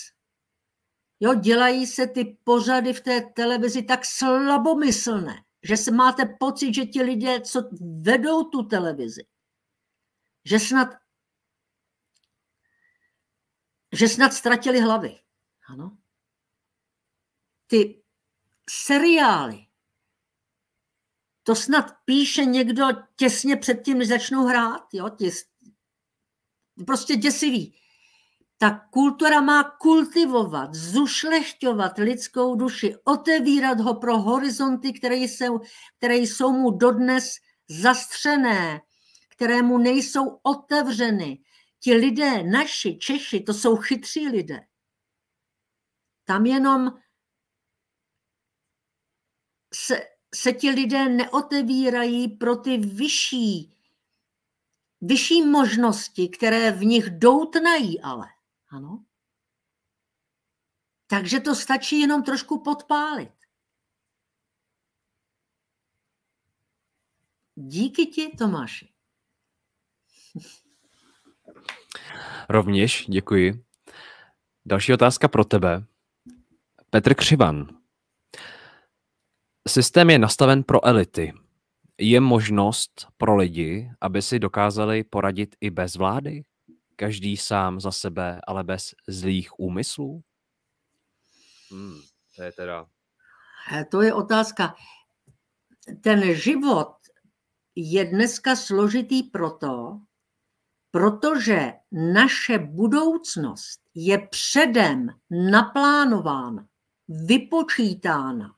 Jo, dělají se ty pořady v té televizi tak slabomyslné, že si máte pocit, že ti lidé, co vedou tu televizi, že snad, že snad ztratili hlavy. Ano. Ty seriály to snad píše někdo těsně před tím, než začnou hrát. Jo? Těs, prostě děsivý. Ta kultura má kultivovat, zušlechťovat lidskou duši, otevírat ho pro horizonty, které jsou, které jsou mu dodnes zastřené, které mu nejsou otevřeny. Ti lidé, naši, Češi, to jsou chytří lidé. Tam jenom se, se ti lidé neotevírají pro ty vyšší, vyšší možnosti, které v nich doutnají, ale. Ano. Takže to stačí jenom trošku podpálit. Díky ti, Tomáši. Rovněž děkuji. Další otázka pro tebe. Petr Křivan. Systém je nastaven pro elity. Je možnost pro lidi, aby si dokázali poradit i bez vlády? Každý sám za sebe, ale bez zlých úmyslů? Hmm, to je teda... To je otázka. Ten život je dneska složitý proto, protože naše budoucnost je předem naplánována, vypočítána.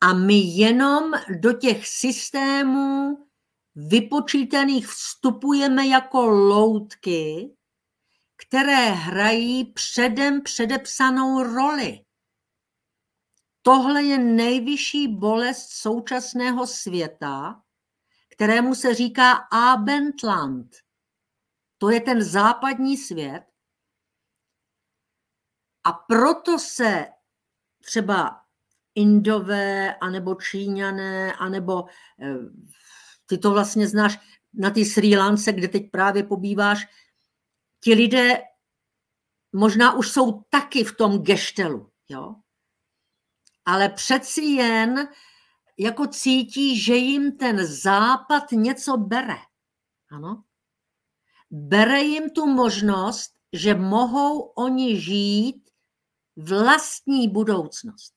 A my jenom do těch systémů vypočítaných vstupujeme jako loutky, které hrají předem předepsanou roli. Tohle je nejvyšší bolest současného světa, kterému se říká Abendland. To je ten západní svět. A proto se třeba Indové, anebo Číňané, anebo ty to vlastně znáš na ty Srí Lance, kde teď právě pobýváš, ti lidé možná už jsou taky v tom geštelu, jo? Ale přeci jen jako cítí, že jim ten západ něco bere. Ano? Bere jim tu možnost, že mohou oni žít vlastní budoucnost.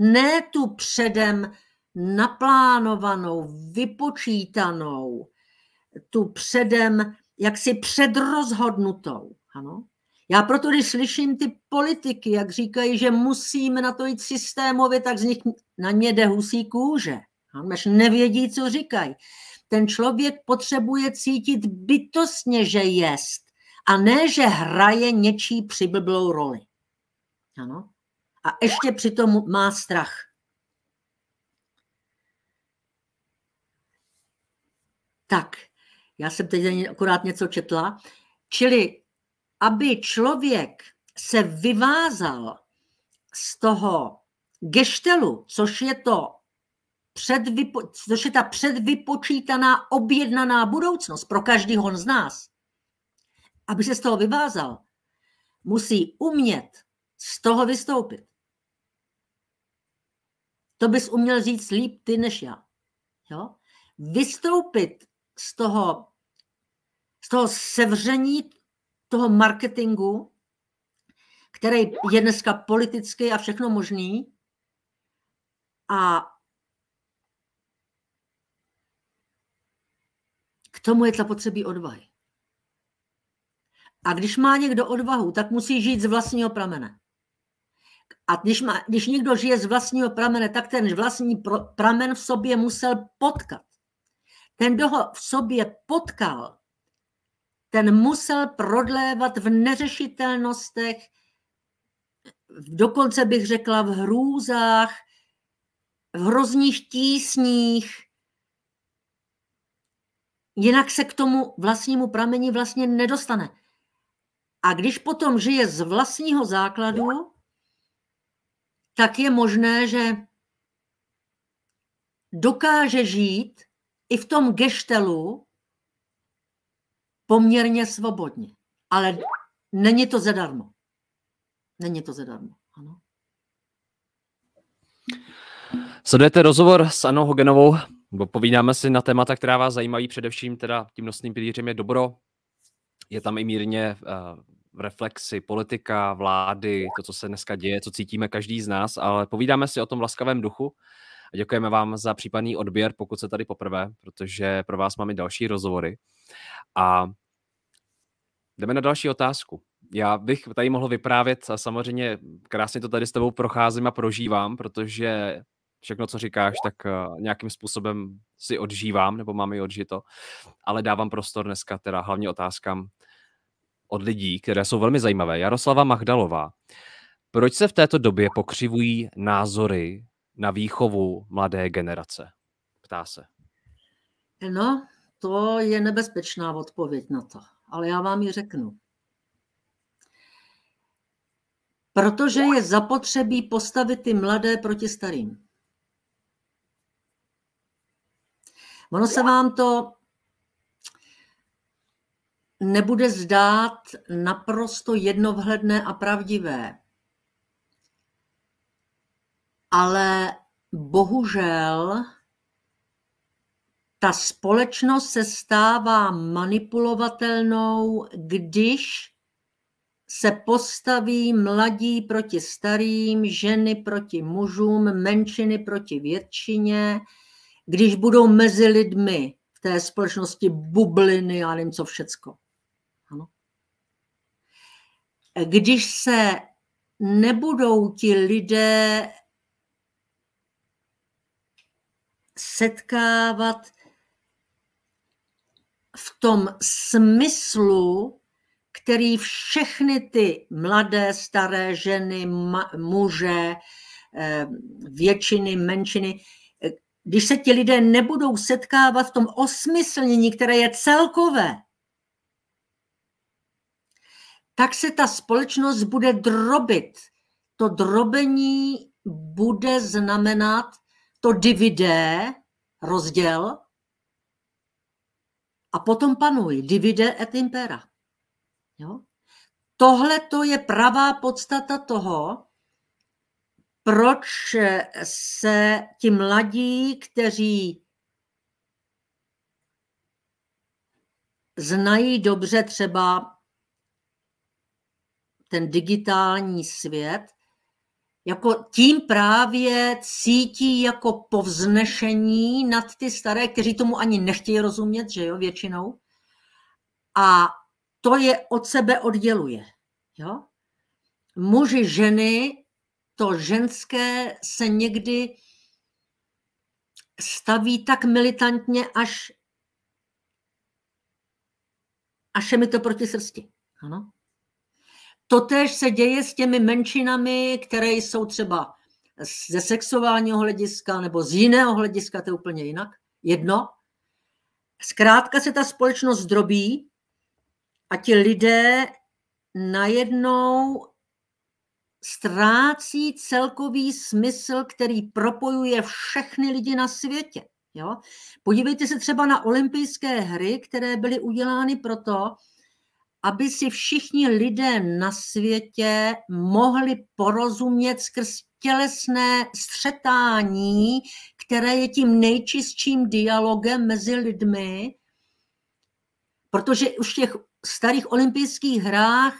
Ne tu předem naplánovanou, vypočítanou, tu předem jaksi předrozhodnutou. Ano? Já proto, když slyším ty politiky, jak říkají, že musíme na to jít systémově, tak z nich na mě jde husí kůže. Ano? Až nevědí, co říkají. Ten člověk potřebuje cítit bytostně, že jest, a ne, že hraje něčí přiblblou roli. Ano? A ještě přitom má strach. Tak, já jsem teď akorát něco četla. Čili, aby člověk se vyvázal z toho geštelu, což je, to předvypo, což je ta předvypočítaná, objednaná budoucnost pro každého z nás, aby se z toho vyvázal, musí umět z toho vystoupit. To bys uměl říct líp ty než já. Jo? Vystoupit z toho, z toho sevření toho marketingu, který je dneska politický a všechno možný, a k tomu je zapotřebí odvahy. A když má někdo odvahu, tak musí žít z vlastního pramene. A když, má, když někdo žije z vlastního pramene, tak ten vlastní pro, pramen v sobě musel potkat. Ten, kdo ho v sobě potkal, ten musel prodlévat v neřešitelnostech, dokonce bych řekla v hrůzách, v hrozných tísních. Jinak se k tomu vlastnímu prameni vlastně nedostane. A když potom žije z vlastního základu, tak je možné, že dokáže žít i v tom geštelu poměrně svobodně. Ale není to zadarmo. Není to zadarmo. Ano. Sledujete rozhovor s Annou Hogenovou, bo povídáme si na témata, která vás zajímají, především teda tím nosným pilířem je dobro. Je tam i mírně v reflexi politika, vlády, to, co se dneska děje, co cítíme každý z nás, ale povídáme si o tom v laskavém duchu. a děkujeme vám za případný odběr, pokud se tady poprvé, protože pro vás máme další rozhovory. A jdeme na další otázku. Já bych tady mohl vyprávět a samozřejmě krásně to tady s tebou procházím a prožívám, protože všechno, co říkáš, tak nějakým způsobem si odžívám, nebo mám i odžito, ale dávám prostor dneska teda hlavně otázkám od lidí, které jsou velmi zajímavé. Jaroslava Magdalová. Proč se v této době pokřivují názory na výchovu mladé generace? Ptá se. No, to je nebezpečná odpověď na to, ale já vám ji řeknu. Protože je zapotřebí postavit ty mladé proti starým. Ono se vám to nebude zdát naprosto jednovhledné a pravdivé. Ale bohužel ta společnost se stává manipulovatelnou, když se postaví mladí proti starým, ženy proti mužům, menšiny proti většině, když budou mezi lidmi v té společnosti bubliny a nevím co všecko. Ano. Když se nebudou ti lidé setkávat v tom smyslu, který všechny ty mladé, staré, ženy, muže, většiny, menšiny, když se ti lidé nebudou setkávat v tom osmyslnění, které je celkové, tak se ta společnost bude drobit. To drobení bude znamenat to dividé, rozděl, a potom panuj, divide et impera. Tohle to je pravá podstata toho, proč se ti mladí, kteří znají dobře třeba ten digitální svět, jako tím právě cítí jako povznešení nad ty staré, kteří tomu ani nechtějí rozumět, že jo, většinou. A to je od sebe odděluje. Jo? Muži, ženy, to ženské se někdy staví tak militantně, až, až je mi to proti srsti. Ano. Totéž se děje s těmi menšinami, které jsou třeba ze sexuálního hlediska nebo z jiného hlediska, to je úplně jinak, jedno. Zkrátka se ta společnost drobí a ti lidé najednou ztrácí celkový smysl, který propojuje všechny lidi na světě. Jo? Podívejte se třeba na olympijské hry, které byly udělány proto, aby si všichni lidé na světě mohli porozumět skrz tělesné střetání, které je tím nejčistším dialogem mezi lidmi, protože už v těch starých olympijských hrách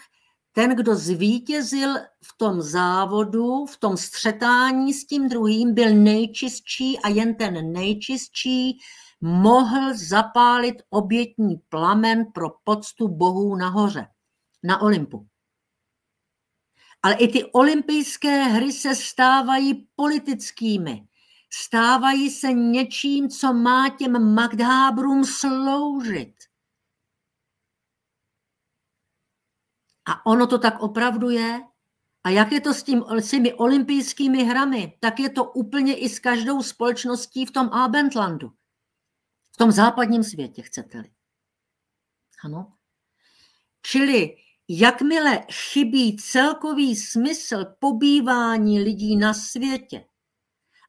ten, kdo zvítězil v tom závodu, v tom střetání s tím druhým, byl nejčistší a jen ten nejčistší mohl zapálit obětní plamen pro poctu bohů nahoře, na Olympu. Ale i ty olympijské hry se stávají politickými. Stávají se něčím, co má těm magdábrům sloužit. A ono to tak opravdu je. A jak je to s, tím, s těmi olympijskými hrami, tak je to úplně i s každou společností v tom Abendlandu. V tom západním světě, chcete-li. Ano. Čili jakmile chybí celkový smysl pobývání lidí na světě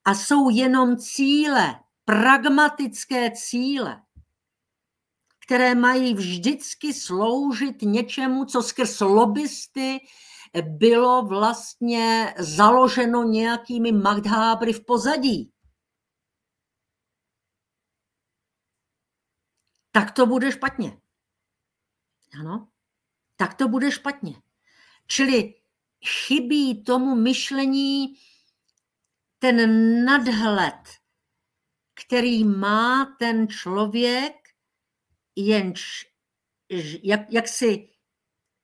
a jsou jenom cíle, pragmatické cíle, které mají vždycky sloužit něčemu, co skrz lobbysty bylo vlastně založeno nějakými magdábry v pozadí, tak to bude špatně. Ano, tak to bude špatně. Čili chybí tomu myšlení ten nadhled, který má ten člověk, jenž jak, jak si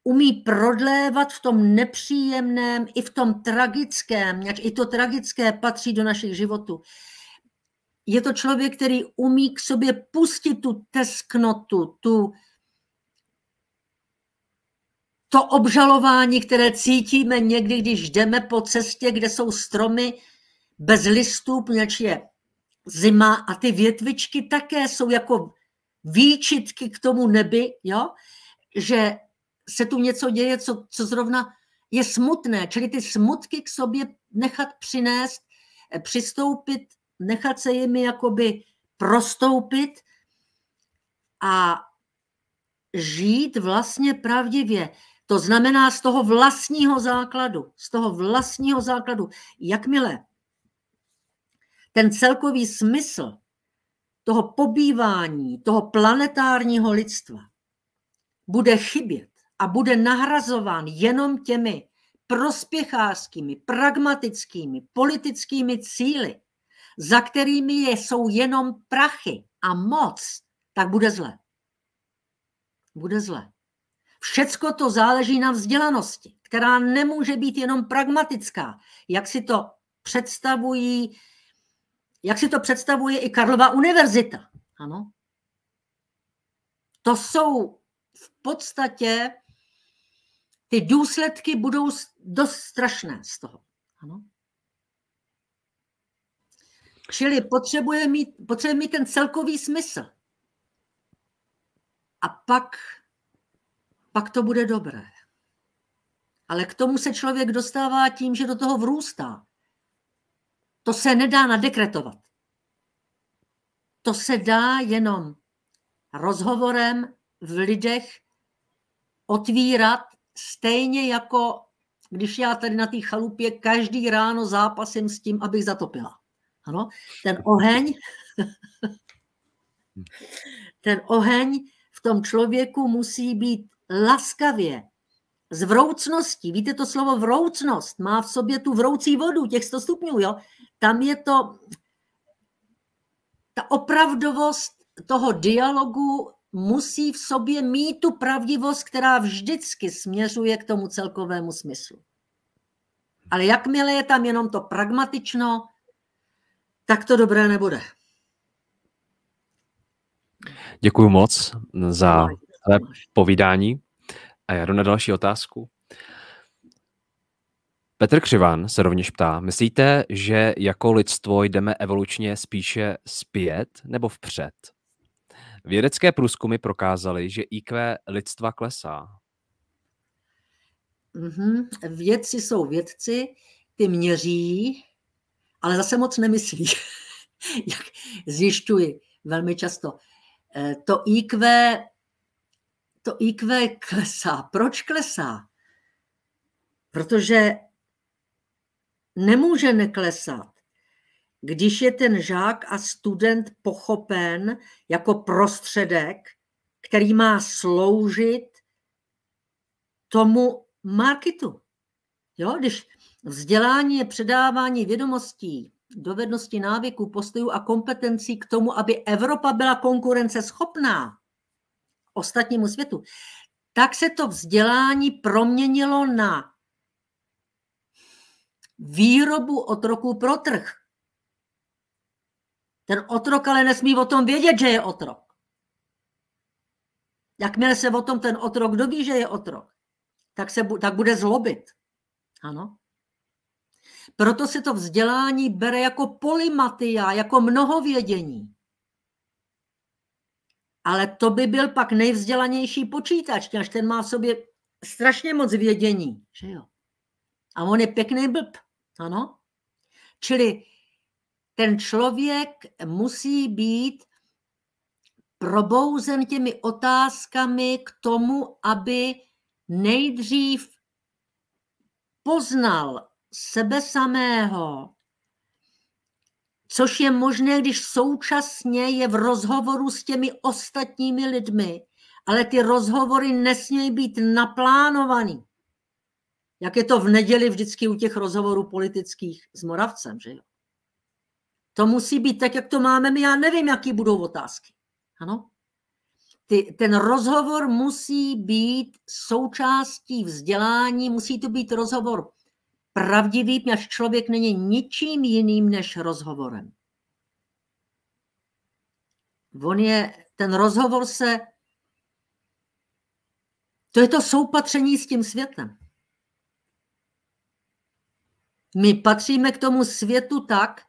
umí prodlévat v tom nepříjemném, i v tom tragickém, i to tragické patří do našich životů. Je to člověk, který umí k sobě pustit tu tesknotu, tu, to obžalování, které cítíme někdy, když jdeme po cestě, kde jsou stromy bez listů, protože je zima a ty větvičky také jsou jako výčitky k tomu nebi, jo? Že se tu něco děje, co, co zrovna je smutné. Čili ty smutky k sobě nechat přinést, přistoupit, nechat se jimi jakoby prostoupit a žít vlastně pravdivě. To znamená z toho vlastního základu. Z toho vlastního základu. Jakmile ten celkový smysl toho pobývání, toho planetárního lidstva bude chybět a bude nahrazován jenom těmi prospěchářskými, pragmatickými, politickými cíly, za kterými jsou jenom prachy a moc, tak bude zle. Bude zle. Všecko to záleží na vzdělanosti, která nemůže být jenom pragmatická, jak si to představují, jak si to představuje i Karlova univerzita. Ano. To jsou v podstatě, ty důsledky budou dost strašné z toho. Ano. Čili potřebuje mít, potřebuje mít ten celkový smysl. A pak, pak to bude dobré. Ale k tomu se člověk dostává tím, že do toho vrůstá. To se nedá nadekretovat. To se dá jenom rozhovorem v lidech otvírat, stejně jako když já tady na té chalupě každý ráno zápasím s tím, abych zatopila. Ano, ten oheň, ten oheň v tom člověku musí být laskavě, s vroucností. Víte, to slovo vroucnost má v sobě tu vroucí vodu, těch sto stupňů, jo? Tam je to, ta opravdovost toho dialogu musí v sobě mít tu pravdivost, která vždycky směřuje k tomu celkovému smyslu. Ale jakmile je tam jenom to pragmatično, tak to dobré nebude. Děkuju moc za povídání. A já jdu na další otázku. Petr Křivan se rovněž ptá, myslíte, že jako lidstvo jdeme evolučně spíše zpět nebo vpřed? Vědecké průzkumy prokázaly, že í kvé lidstva klesá. Mm-hmm. Vědci jsou vědci, ty měří, ale zase moc nemyslí, jak zjišťuji velmi často. To í kvé... To í kvé klesá. Proč klesá? Protože nemůže neklesat, když je ten žák a student pochopen jako prostředek, který má sloužit tomu marketu. Jo? Když vzdělání je předávání vědomostí, dovedností, návyků, postojů a kompetencí k tomu, aby Evropa byla konkurenceschopná ostatnímu světu, tak se to vzdělání proměnilo na výrobu otroků pro trh. Ten otrok ale nesmí o tom vědět, že je otrok. Jakmile se o tom ten otrok doví, že je otrok, tak, se, tak bude zlobit. Ano. Proto se to vzdělání bere jako polymatia, jako mnohovědění. Ale to by byl pak nejvzdělanější počítač, až ten má v sobě strašně moc vědění. Že jo? A on je pěkný blb. Ano? Čili ten člověk musí být probouzen těmi otázkami k tomu, aby nejdřív poznal sebe samého, což je možné, když současně je v rozhovoru s těmi ostatními lidmi, ale ty rozhovory nesmějí být naplánovaný. Jak je to v neděli vždycky u těch rozhovorů politických s Moravcem, že jo? To musí být tak, jak to máme my. Já nevím, jaký budou otázky. Ano? Ty, ten rozhovor musí být součástí vzdělání, musí to být rozhovor pravdivý, až člověk není ničím jiným než rozhovorem. On je, ten rozhovor se, to je to soupatření s tím světem. My patříme k tomu světu tak,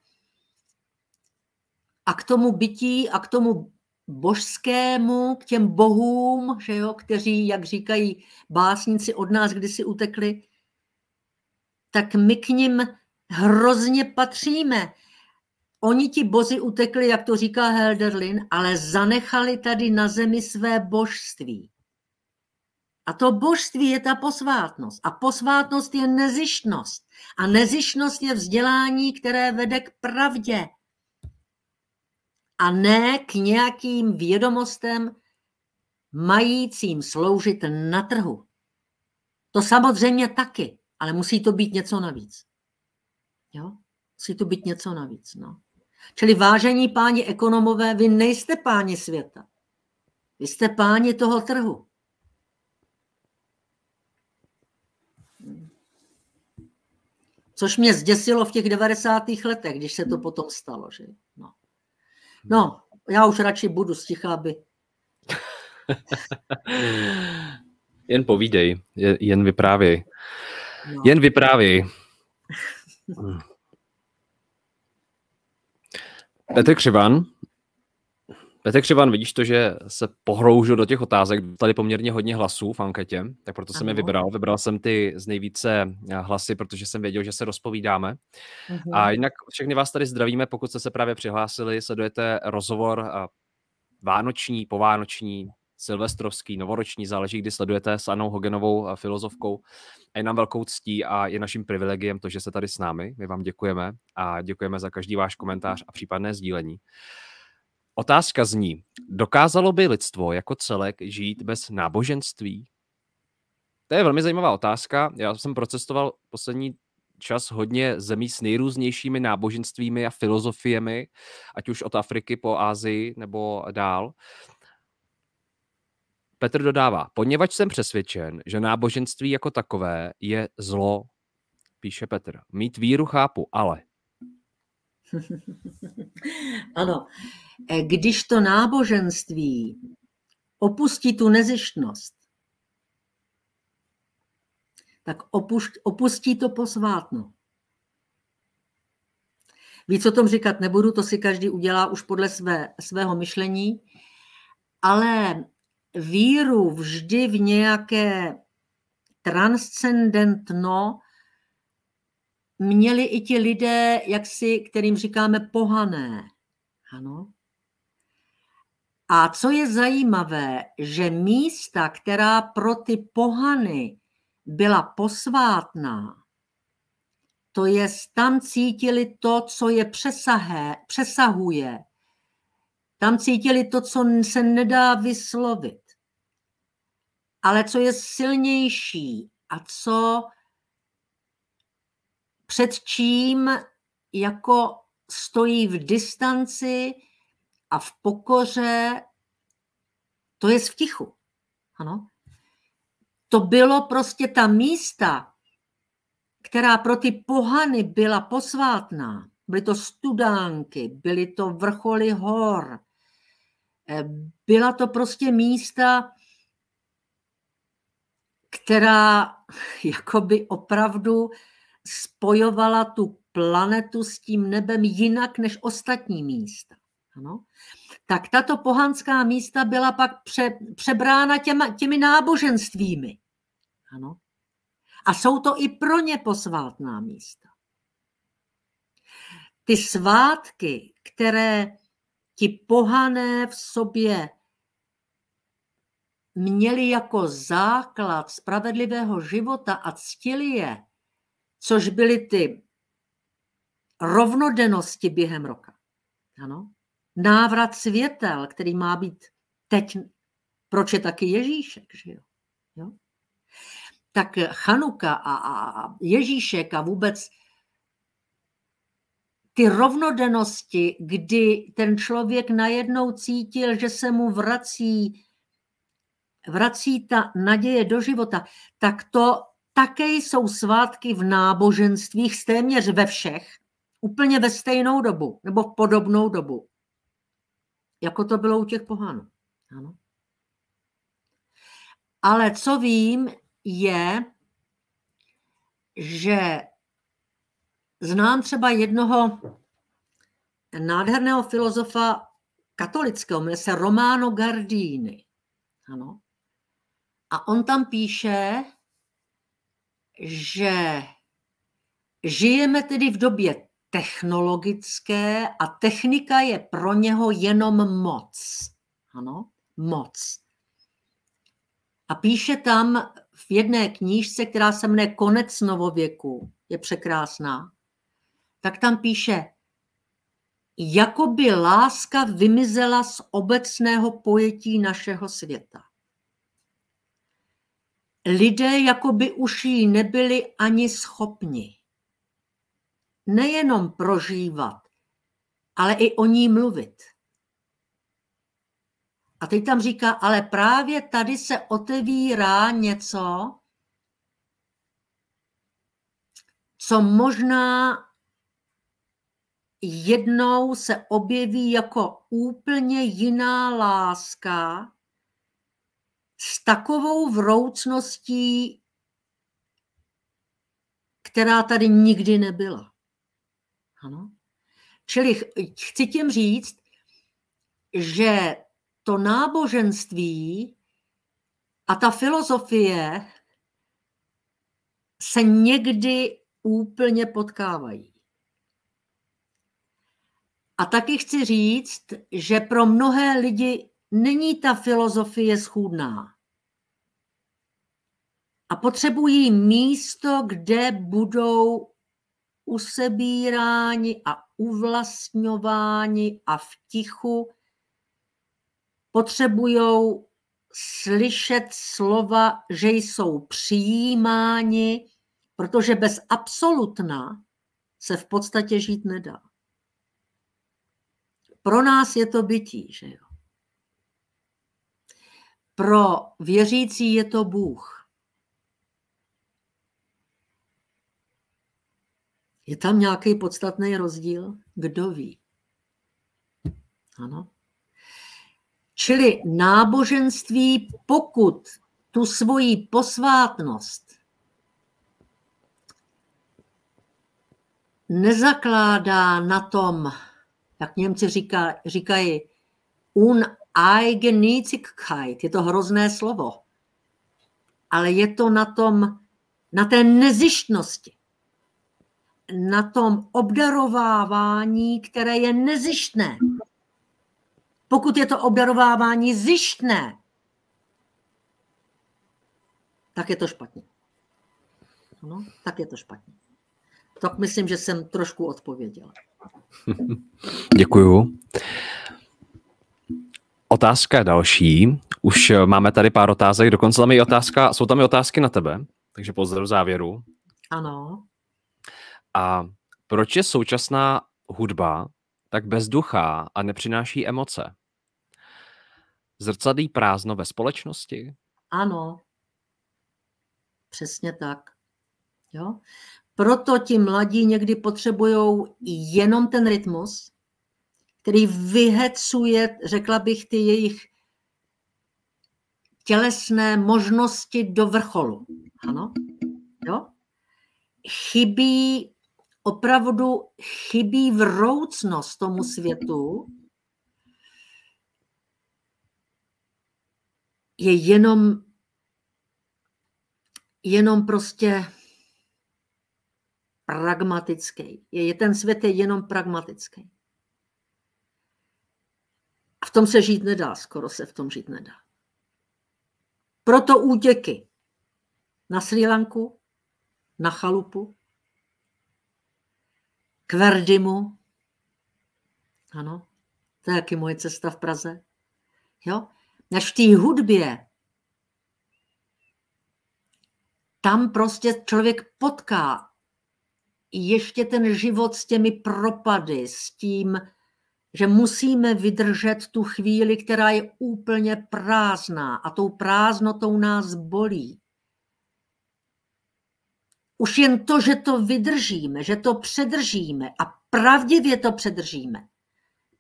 a k tomu bytí, a k tomu božskému, k těm bohům, že jo, kteří, jak říkají básníci, od nás kdysi utekli, tak my k nim hrozně patříme. Oni ti bozi utekli, jak to říká Hölderlin, ale zanechali tady na zemi své božství. A to božství je ta posvátnost. A posvátnost je nezištnost. A nezištnost je vzdělání, které vede k pravdě. A ne k nějakým vědomostem majícím sloužit na trhu. To samozřejmě taky, ale musí to být něco navíc. Jo? Musí to být něco navíc. No. Čili vážení páni ekonomové, vy nejste páni světa. Vy jste páni toho trhu. Což mě zděsilo v těch devadesátých letech, když se to potom stalo. Že? No. No, já už radši budu sticha, aby... Jen povídej, jen vyprávěj. No. Jen vyprávěj. Petr Křivan. Petr Křivan, vidíš to, že se pohroužil do těch otázek. Tady poměrně hodně hlasů v anketě, tak proto jsem ano. je vybral. Vybral jsem ty z nejvíce hlasy, protože jsem věděl, že se rozpovídáme. Uhum. A jinak všechny vás tady zdravíme, pokud jste se právě přihlásili, sledujete rozhovor vánoční, povánoční, silvestrovský, novoroční, záleží, kdy sledujete, s Annou Hogenovou, filozofkou. A je nám velkou ctí a je naším privilegiem to, že jste tady s námi. My vám děkujeme a děkujeme za každý váš komentář a případné sdílení. Otázka zní, dokázalo by lidstvo jako celek žít bez náboženství? To je velmi zajímavá otázka. Já jsem procestoval poslední čas hodně zemí s nejrůznějšími náboženstvími a filozofiemi, ať už od Afriky po Asii nebo dál. Petr dodává, poněvadž jsem přesvědčen, že náboženství jako takové je zlo, píše Petr. Mít víru chápu, ale... Ano, když to náboženství opustí tu nezištnost, tak opustí to posvátno. Víc o tom říkat nebudu, to si každý udělá už podle své, svého myšlení, ale víru vždy v nějaké transcendentno měli i ti lidé, jak si, kterým říkáme pohané. Ano. A co je zajímavé, že místa, která pro ty pohany byla posvátná, to je, tam cítili to, co je přesahé, přesahuje. Tam cítili to, co se nedá vyslovit. Ale co je silnější a co... před čím jako stojí v distanci a v pokoře, to je v tichu. Ano. To bylo prostě ta místa, která pro ty pohany byla posvátná. Byly to studánky, byly to vrcholy hor, byla to prostě místa, která jakoby opravdu spojovala tu planetu s tím nebem jinak než ostatní místa. Ano? Tak tato pohanská místa byla pak pře, přebrána těma, těmi náboženstvími. Ano? A jsou to i pro ně posvátná místa. Ty svátky, které ti pohané v sobě měli jako základ spravedlivého života a ctili je, což byly ty rovnodennosti během roka. Ano? Návrat světel, který má být teď, proč je taky Ježíšek, že jo? Jo? Tak Chanuka a, a Ježíšek a vůbec ty rovnodennosti, kdy ten člověk najednou cítil, že se mu vrací, vrací ta naděje do života, tak to také jsou svátky v náboženstvích téměř ve všech, úplně ve stejnou dobu, nebo v podobnou dobu, jako to bylo u těch pohanů. Ano. Ale co vím, je, že znám třeba jednoho nádherného filozofa katolického, jmenuje se Romano Gardini. Ano. A on tam píše, že žijeme tedy v době technologické a technika je pro něho jenom moc. Ano, moc. A píše tam v jedné knížce, která se jmenuje Konec novověku, je překrásná, tak tam píše, jakoby láska vymizela z obecného pojetí našeho světa. Lidé jakoby už jí nebyli ani schopni nejenom prožívat, ale i o ní mluvit. A teď tam říká, ale právě tady se otevírá něco, co možná jednou se objeví jako úplně jiná láska s takovou vroucností, která tady nikdy nebyla. Ano. Čili chci tím říct, že to náboženství a ta filozofie se někdy úplně potkávají. A taky chci říct, že pro mnohé lidi není ta filozofie schůdná. A potřebují místo, kde budou usebíráni a uvlastňováni a v tichu. Potřebují slyšet slova, že jsou přijímáni, protože bez absolutna se v podstatě žít nedá. Pro nás je to bytí, že jo? Pro věřící je to Bůh. Je tam nějaký podstatný rozdíl? Kdo ví? Ano. Čili náboženství, pokud tu svoji posvátnost nezakládá na tom, jak Němci říká, říkají, Uneigennützigkeit, je to hrozné slovo, ale je to na tom, na té nezištnosti, na tom obdarovávání, které je nezištné. Pokud je to obdarovávání zištné, tak je to špatně. No, tak je to špatně. Tak myslím, že jsem trošku odpověděla. Děkuju. Otázka další. Už máme tady pár otázek, dokonce tam je otázka, jsou tam i otázky na tebe, takže pozor závěru. Ano. A proč je současná hudba tak bezduchá a nepřináší emoce? Zrcadlí prázdno ve společnosti? Ano, přesně tak. Jo? Proto ti mladí někdy potřebují jenom ten rytmus, který vyhecuje, řekla bych, ty jejich tělesné možnosti do vrcholu. Ano? Jo? Chybí opravdu chybí vroucnost tomu světu, je jenom, jenom prostě pragmatický. Je, ten svět je jenom pragmatický. A v tom se žít nedá, skoro se v tom žít nedá. Proto útěky na Srí Lanku, na chalupu, k Verdimu, ano, to je taky moje cesta v Praze, jo, než v té hudbě, tam prostě člověk potká ještě ten život s těmi propady, s tím, že musíme vydržet tu chvíli, která je úplně prázdná a tou prázdnotou nás bolí. Už jen to, že to vydržíme, že to předržíme a pravdivě to předržíme,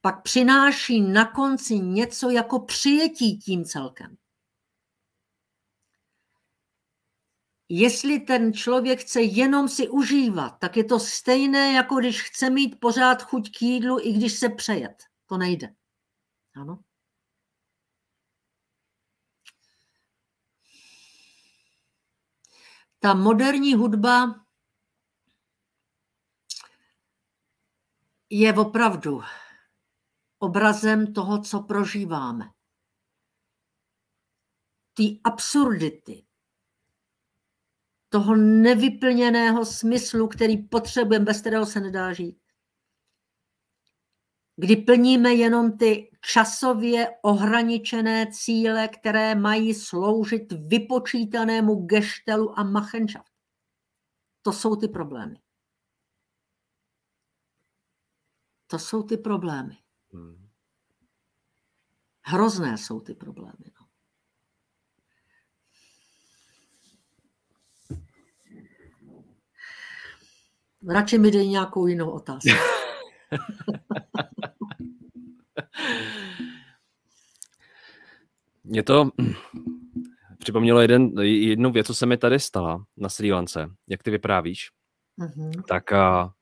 pak přináší na konci něco jako přijetí tím celkem. Jestli ten člověk chce jenom si užívat, tak je to stejné, jako když chce mít pořád chuť k jídlu, i když se přejet. To nejde. Ano. Ta moderní hudba je opravdu obrazem toho, co prožíváme. Ty absurdity, toho nevyplněného smyslu, který potřebujeme, bez kterého se nedá žít. Kdy plníme jenom ty časově ohraničené cíle, které mají sloužit vypočítanému geštelu a machenschaft. To jsou ty problémy. To jsou ty problémy. Hrozné jsou ty problémy. No. Radši mi dej nějakou jinou otázku. Mě to připomnělo jeden, jednu věc, co se mi tady stala na Srí Lance, jak ty vyprávíš. Uh-huh. Tak a,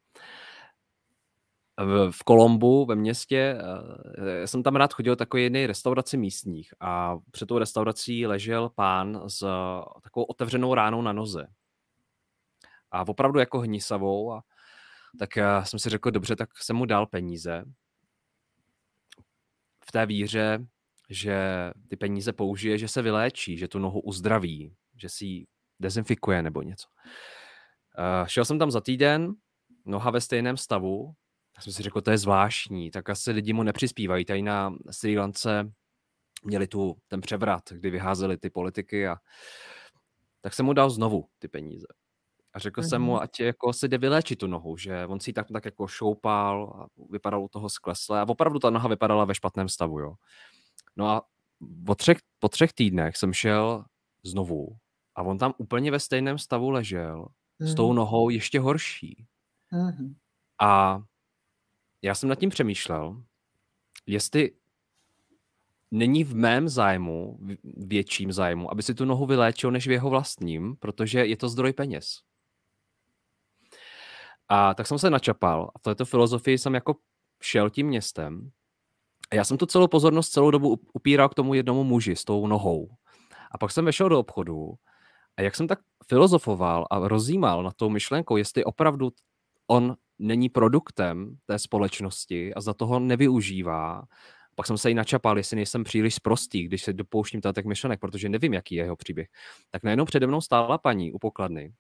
v, v Kolombu, ve městě, a, jsem tam rád chodil takové jedné restauraci místních a před tou restaurací ležel pán s a, takovou otevřenou ránou na noze. A opravdu jako hnisavou. A tak já jsem si řekl, dobře, tak jsem mu dal peníze. V té víře, že ty peníze použije, že se vyléčí, že tu nohu uzdraví, že si ji dezinfikuje nebo něco. Uh, šel jsem tam za týden, noha ve stejném stavu. Já jsem si řekl, to je zvláštní, tak asi lidi mu nepřispívají. Tady na Srí Lance měli tu ten převrat, kdy vyházeli ty politiky. A tak jsem mu dal znovu ty peníze. A řekl jsem mu, ať jako se jde vyléčit tu nohu, že on si ji tak, tak jako šoupal a vypadal u toho sklesle a opravdu ta noha vypadala ve špatném stavu. Jo. No a po třech, po třech týdnech jsem šel znovu a on tam úplně ve stejném stavu ležel, mm. s tou nohou ještě horší. Mm. A já jsem nad tím přemýšlel, jestli není v mém zájmu, větším zájmu, aby si tu nohu vyléčil, než v jeho vlastním, protože je to zdroj peněz. A tak jsem se načapal a v této filozofii jsem jako šel tím městem a já jsem tu celou pozornost celou dobu upíral k tomu jednomu muži s tou nohou. A pak jsem vešel do obchodu a jak jsem tak filozofoval a rozjímal nad tou myšlenkou, jestli opravdu on není produktem té společnosti a za toho nevyužívá. Pak jsem se i načapal, jestli nejsem příliš sprostý, když se dopouštím těch myšlenek, protože nevím, jaký je jeho příběh. Tak najednou přede mnou stála paní u pokladny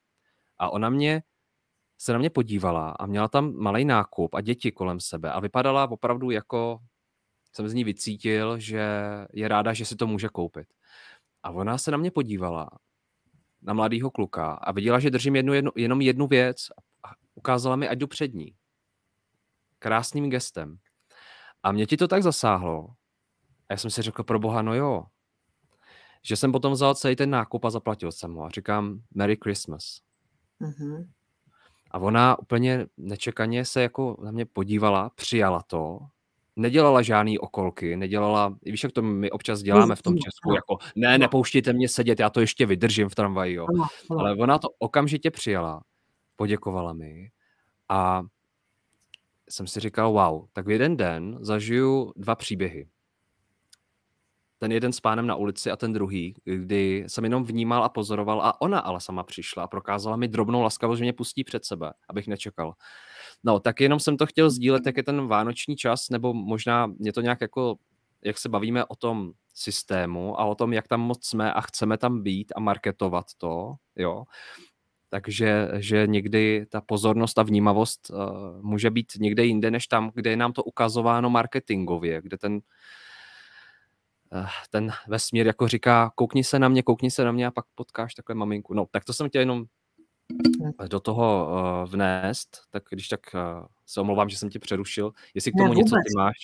a ona mě se na mě podívala a měla tam malej nákup a děti kolem sebe a vypadala opravdu jako, jsem z ní vycítil, že je ráda, že si to může koupit. A ona se na mě podívala, na mladýho kluka a viděla, že držím jednu, jednu, jenom jednu věc a ukázala mi, ať jdu před ní. Krásným gestem. A mě ti to tak zasáhlo. A já jsem si řekl, pro boha, no jo. Že jsem potom vzal celý ten nákup a zaplatil jsem ho. A říkám, Merry Christmas. Uh-huh. A ona úplně nečekaně se jako na mě podívala, přijala to. Nedělala žádný okolky, nedělala, víš, jak to my občas děláme v tom Česku, jako ne, nepouštíte mě sedět, já to ještě vydržím v tramvaji, jo. Ale ona to okamžitě přijala. Poděkovala mi. A jsem si říkal, wow, tak v jeden den zažiju dva příběhy. Ten jeden s pánem na ulici a ten druhý, kdy jsem jenom vnímal a pozoroval a ona ale sama přišla a prokázala mi drobnou laskavost, že mě pustí před sebe, abych nečekal. No, tak jenom jsem to chtěl sdílet, jak je ten vánoční čas, nebo možná mě to nějak jako, jak se bavíme o tom systému a o tom, jak tam moc jsme a chceme tam být a marketovat to, jo. Takže že někdy ta pozornost a vnímavost uh, může být někde jinde, než tam, kde je nám to ukazováno marketingově, kde ten, uh, ten vesmír jako říká, koukni se na mě, koukni se na mě a pak potkáš takhle maminku. No, tak to jsem chtěl jenom do toho uh, vnést, tak když tak uh, se omlouvám, že jsem ti přerušil. Jestli k tomu ne, něco ty máš,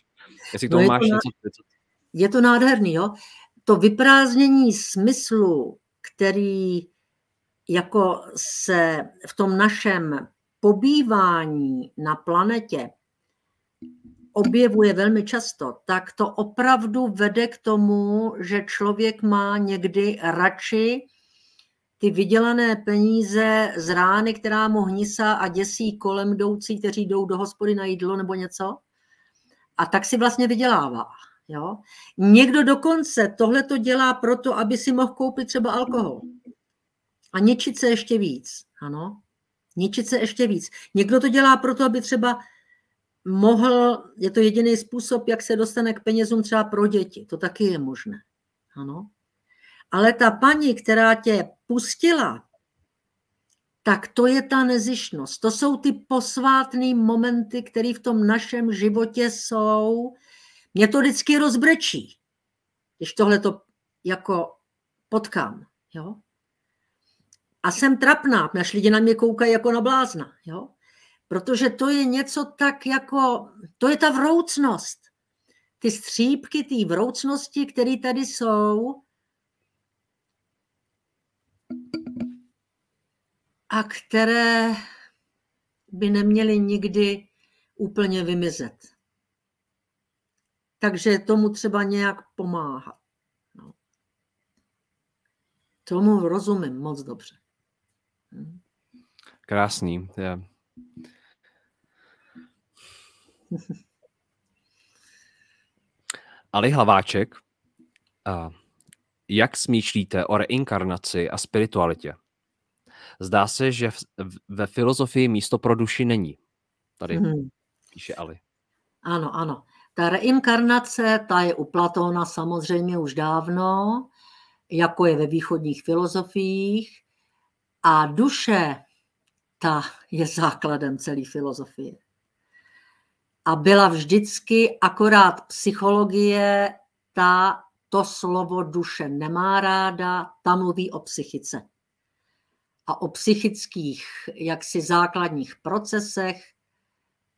jestli k tomu no máš to něco, něco... Je to nádherný, jo? To vyprázdnění smyslu, který jako se v tom našem pobývání na planetě objevuje velmi často, tak to opravdu vede k tomu, že člověk má někdy radši ty vydělané peníze z rány, která mu hnisá a děsí kolem jdoucí, kteří jdou do hospody na jídlo nebo něco. A tak si vlastně vydělává. Jo? Někdo dokonce tohle to dělá proto, aby si mohl koupit třeba alkohol. A ničit se ještě víc. Ano? Ničit se ještě víc. Někdo to dělá proto, aby třeba mohl, je to jediný způsob, jak se dostane k penězům třeba pro děti. To taky je možné. Ano? Ale ta paní, která tě pustila, tak to je ta nezištnost. To jsou ty posvátný momenty, které v tom našem životě jsou. Mě to vždycky rozbrečí, když tohle to jako potkám. Jo? A jsem trapná, naši lidi na mě koukají jako na blázna. Jo? Protože to je něco tak jako, to je ta vroucnost. Ty střípky, ty vroucnosti, které tady jsou, a které by neměly nikdy úplně vymizet. Takže tomu třeba nějak pomáhat. No. Tomu rozumím moc dobře. Hm. Krásný. Yeah. Ali Hlaváček, uh, jak smýšlíte o reinkarnaci a spiritualitě? Zdá se, že v, ve filozofii místo pro duši není. Tady hmm. píše Ali. Ano, ano. Ta reinkarnace, ta je u Platóna samozřejmě už dávno, jako je ve východních filozofiích. A duše, ta je základem celé filozofie. A byla vždycky, akorát psychologie, ta to slovo duše nemá ráda, ta mluví o psychice. A o psychických jaksi základních procesech,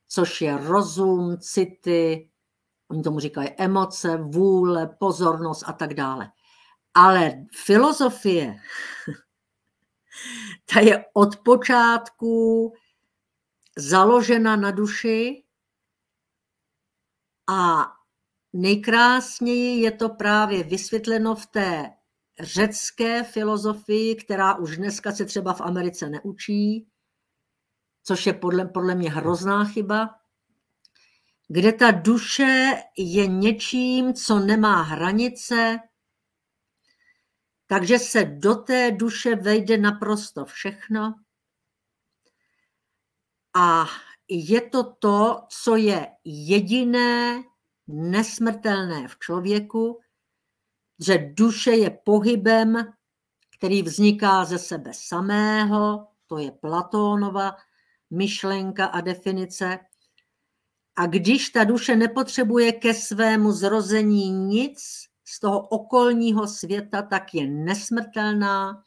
což je rozum, city, oni tomu říkají emoce, vůle, pozornost a tak dále. Ale filozofie, ta je od počátku založena na duši a nejkrásněji je to právě vysvětleno v té řecké filozofii, která už dneska se třeba v Americe neučí, což je podle, podle mě hrozná chyba, kde ta duše je něčím, co nemá hranice, takže se do té duše vejde naprosto všechno. A je to to, co je jediné, nesmrtelné v člověku, že duše je pohybem, který vzniká ze sebe samého, to je Platónova myšlenka a definice. A když ta duše nepotřebuje ke svému zrození nic z toho okolního světa, tak je nesmrtelná,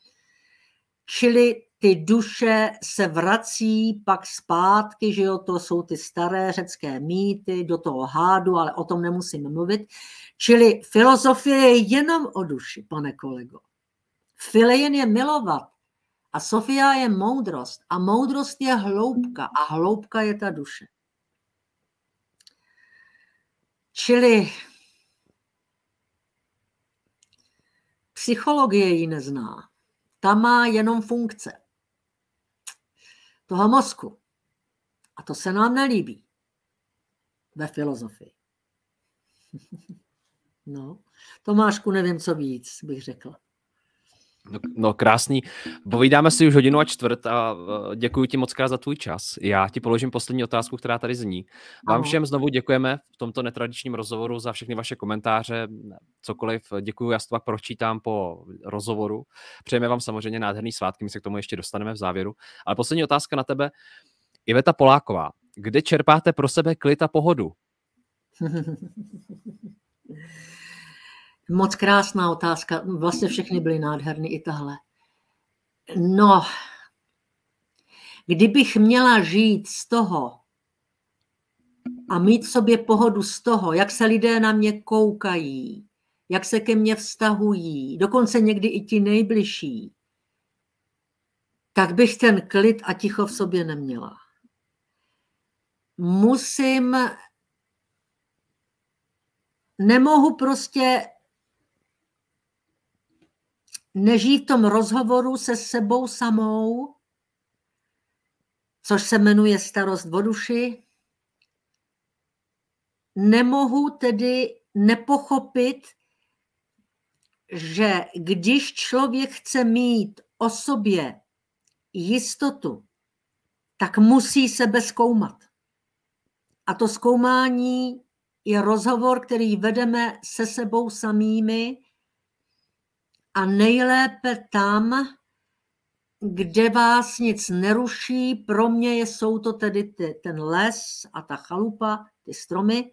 čili ty duše se vrací pak zpátky, že jo, to jsou ty staré řecké mýty, do toho hádu, ale o tom nemusím mluvit. Čili filozofie je jenom o duši, pane kolego. Filein je milovat a Sofia je moudrost a moudrost je hloubka a hloubka je ta duše. Čili psychologie ji nezná. Ta má jenom funkce toho mozku. A to se nám nelíbí ve filozofii. No, Tomášku, nevím, co víc, bych řekla. No, no krásný. Povídáme si už hodinu a čtvrt a děkuji ti moc krát za tvůj čas. Já ti položím poslední otázku, která tady zní. Vám všem znovu děkujeme v tomto netradičním rozhovoru za všechny vaše komentáře, cokoliv. Děkuji, já si to pak pročítám po rozhovoru. Přejeme vám samozřejmě nádherný svátky, my se k tomu ještě dostaneme v závěru. Ale poslední otázka na tebe. Iveta Poláková, kde čerpáte pro sebe klid a pohodu? Moc krásná otázka. Vlastně všechny byly nádherný i tahle. No, Kdybych měla žít z toho a mít v sobě pohodu z toho, jak se lidé na mě koukají, jak se ke mně vztahují, dokonce někdy i ti nejbližší, tak bych ten klid a ticho v sobě neměla. Musím, nemohu prostě nežít v tom rozhovoru se sebou samou, což se jmenuje starost o duši. Nemohu tedy nepochopit, že když člověk chce mít o sobě jistotu, tak musí sebe zkoumat. A to zkoumání je rozhovor, který vedeme se sebou samými a nejlépe tam, kde vás nic neruší. Pro mě jsou to tedy ty, ten les a ta chalupa, ty stromy,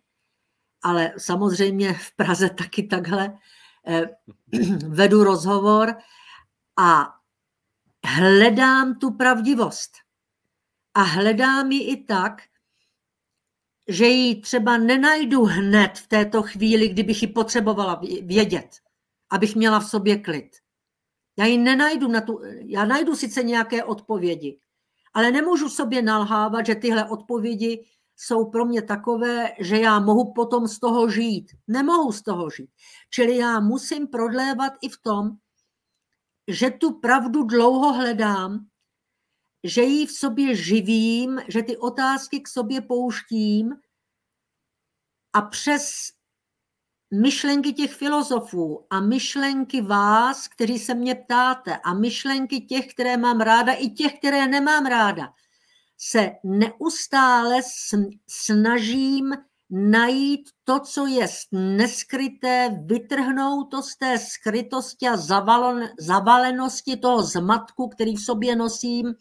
ale samozřejmě v Praze taky takhle eh, vedu rozhovor a hledám tu pravdivost. A hledám ji i tak, že ji třeba nenajdu hned v této chvíli, kdybych ji potřebovala vědět, abych měla v sobě klid. Já ji nenajdu na tu, já najdu sice nějaké odpovědi, ale nemůžu sobě nalhávat, že tyhle odpovědi jsou pro mě takové, že já mohu potom z toho žít. Nemohu z toho žít. Čili já musím prodlévat i v tom, že tu pravdu dlouho hledám, že ji v sobě živím, že ty otázky k sobě pouštím a přes myšlenky těch filozofů a myšlenky vás, kteří se mě ptáte, a myšlenky těch, které mám ráda, i těch, které nemám ráda, se neustále snažím najít to, co je neskryté, vytrhnout to z té skrytosti a zavalenosti toho zmatku, který v sobě nosím,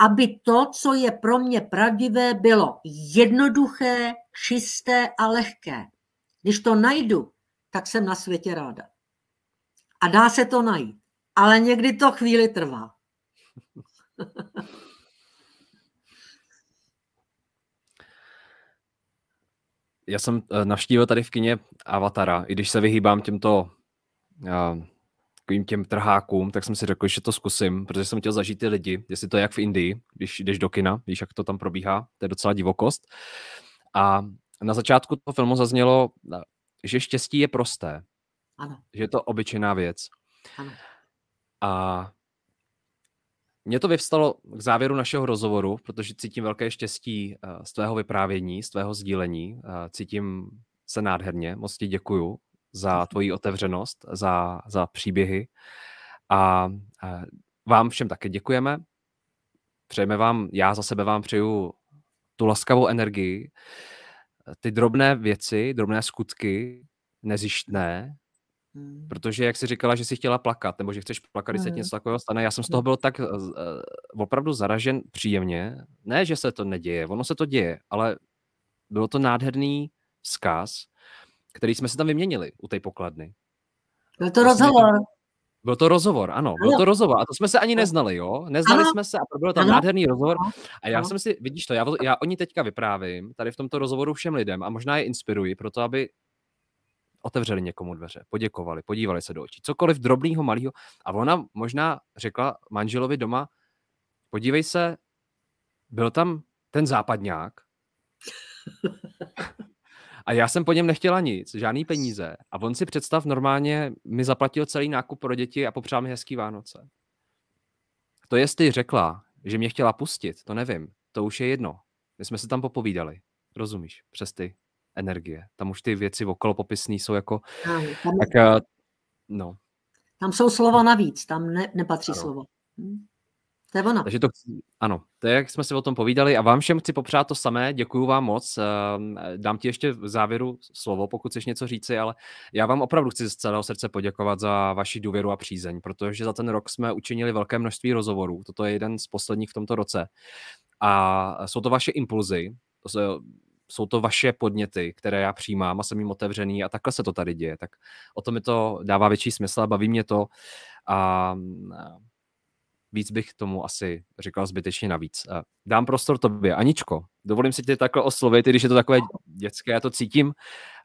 aby to, co je pro mě pravdivé, bylo jednoduché, čisté a lehké. Když to najdu, tak jsem na světě ráda. A dá se to najít, ale někdy to chvíli trvá. Já jsem navštívil tady v kině Avatara, i když se vyhýbám těmto uh, těm trhákům, tak jsem si řekl, že to zkusím, protože jsem chtěl zažít ty lidi, jestli to je jak v Indii, když jdeš do kina, víš, jak to tam probíhá, to je docela divokost. A na začátku toho filmu zaznělo, že štěstí je prosté, ano. Že je to obyčejná věc. Ano. A mě to vyvstalo k závěru našeho rozhovoru, protože cítím velké štěstí z tvého vyprávění, z tvého sdílení. Cítím se nádherně. Moc ti děkuju za tvoji otevřenost, za, za příběhy. A vám všem také děkujeme. Přejeme vám, já za sebe vám přeju tu laskavou energii, ty drobné věci, drobné skutky, nezištné, protože, jak jsi říkala, že jsi chtěla plakat, nebo že chceš plakat, když se něco takového stane, já jsem z toho byl tak uh, opravdu zaražen příjemně. Ne, že se to neděje, ono se to děje, ale bylo to nádherný vzkaz, který jsme si tam vyměnili u té pokladny. Byl to vlastně rozhovor. To, byl to rozhovor, ano, byl ano. to rozhovor. A to jsme se ani neznali, jo? Neznali ano. jsme se a byl tam ano. nádherný rozhovor. A já ano. jsem si, vidíš to, já, já o ní teďka vyprávím, tady v tomto rozhovoru všem lidem a možná je inspiruji pro to, aby otevřeli někomu dveře, poděkovali, podívali se do očí, cokoliv drobného, malého. A ona možná řekla manželovi doma, podívej se, byl tam ten západňák a já jsem po něm nechtěla nic, žádný peníze. A on si představ normálně mi zaplatil celý nákup pro děti a popřál mi hezký Vánoce. To jestli řekla, že mě chtěla pustit, to nevím, to už je jedno. My jsme se tam popovídali, rozumíš, přes ty energie. Tam už ty věci okolo popisné jsou jako... Tam, tak, no. tam jsou slova navíc, tam ne, nepatří ano. slovo. Hm? To je ona. Takže to, ano, to je, jak jsme si o tom povídali a vám všem chci popřát to samé, děkuju vám moc. Dám ti ještě v závěru slovo, pokud chceš něco říci, ale já vám opravdu chci z celého srdce poděkovat za vaši důvěru a přízeň, protože za ten rok jsme učinili velké množství rozhovorů. Toto je jeden z posledních v tomto roce. A jsou to vaše impulzy, to se, jsou to vaše podněty, které já přijímám a jsem jim otevřený a takhle se to tady děje. Tak o to mi to dává větší smysl a baví mě to. A víc bych tomu asi říkal zbytečně navíc. Dám prostor tobě. Aničko, dovolím si tě takhle oslovit, i když je to takové dětské, já to cítím,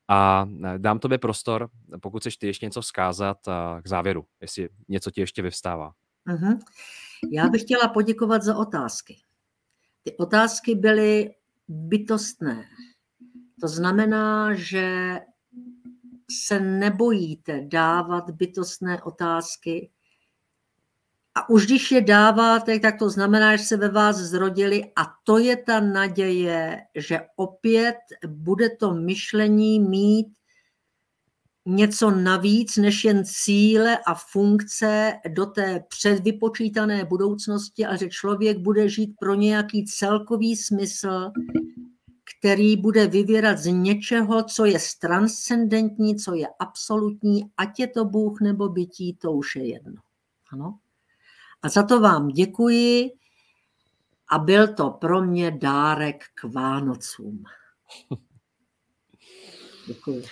a dám tobě prostor, pokud chceš ty ještě něco vzkázat k závěru, jestli něco ti ještě vyvstává. Uh-huh. Já bych chtěla poděkovat za otázky. Ty otázky byly bytostné. To znamená, že se nebojíte dávat bytostné otázky a už když je dáváte, tak to znamená, že se ve vás zrodili a to je ta naděje, že opět bude to myšlení mít něco navíc, než jen cíle a funkce do té předvypočítané budoucnosti, ale že člověk bude žít pro nějaký celkový smysl, který bude vyvírat z něčeho, co je transcendentní, co je absolutní, ať je to Bůh nebo bytí, to už je jedno. Ano? A za to vám děkuji a byl to pro mě dárek k Vánocům. Děkuji.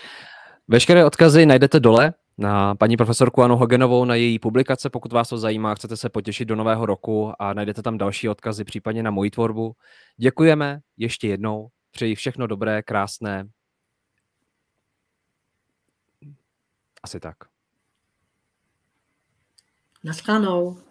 Veškeré odkazy najdete dole na paní profesorku Annu Hogenovou, na její publikace, pokud vás to zajímá, chcete se potěšit do nového roku a najdete tam další odkazy, případně na moji tvorbu. Děkujeme ještě jednou, přeji všechno dobré, krásné. Asi tak. Naschledanou.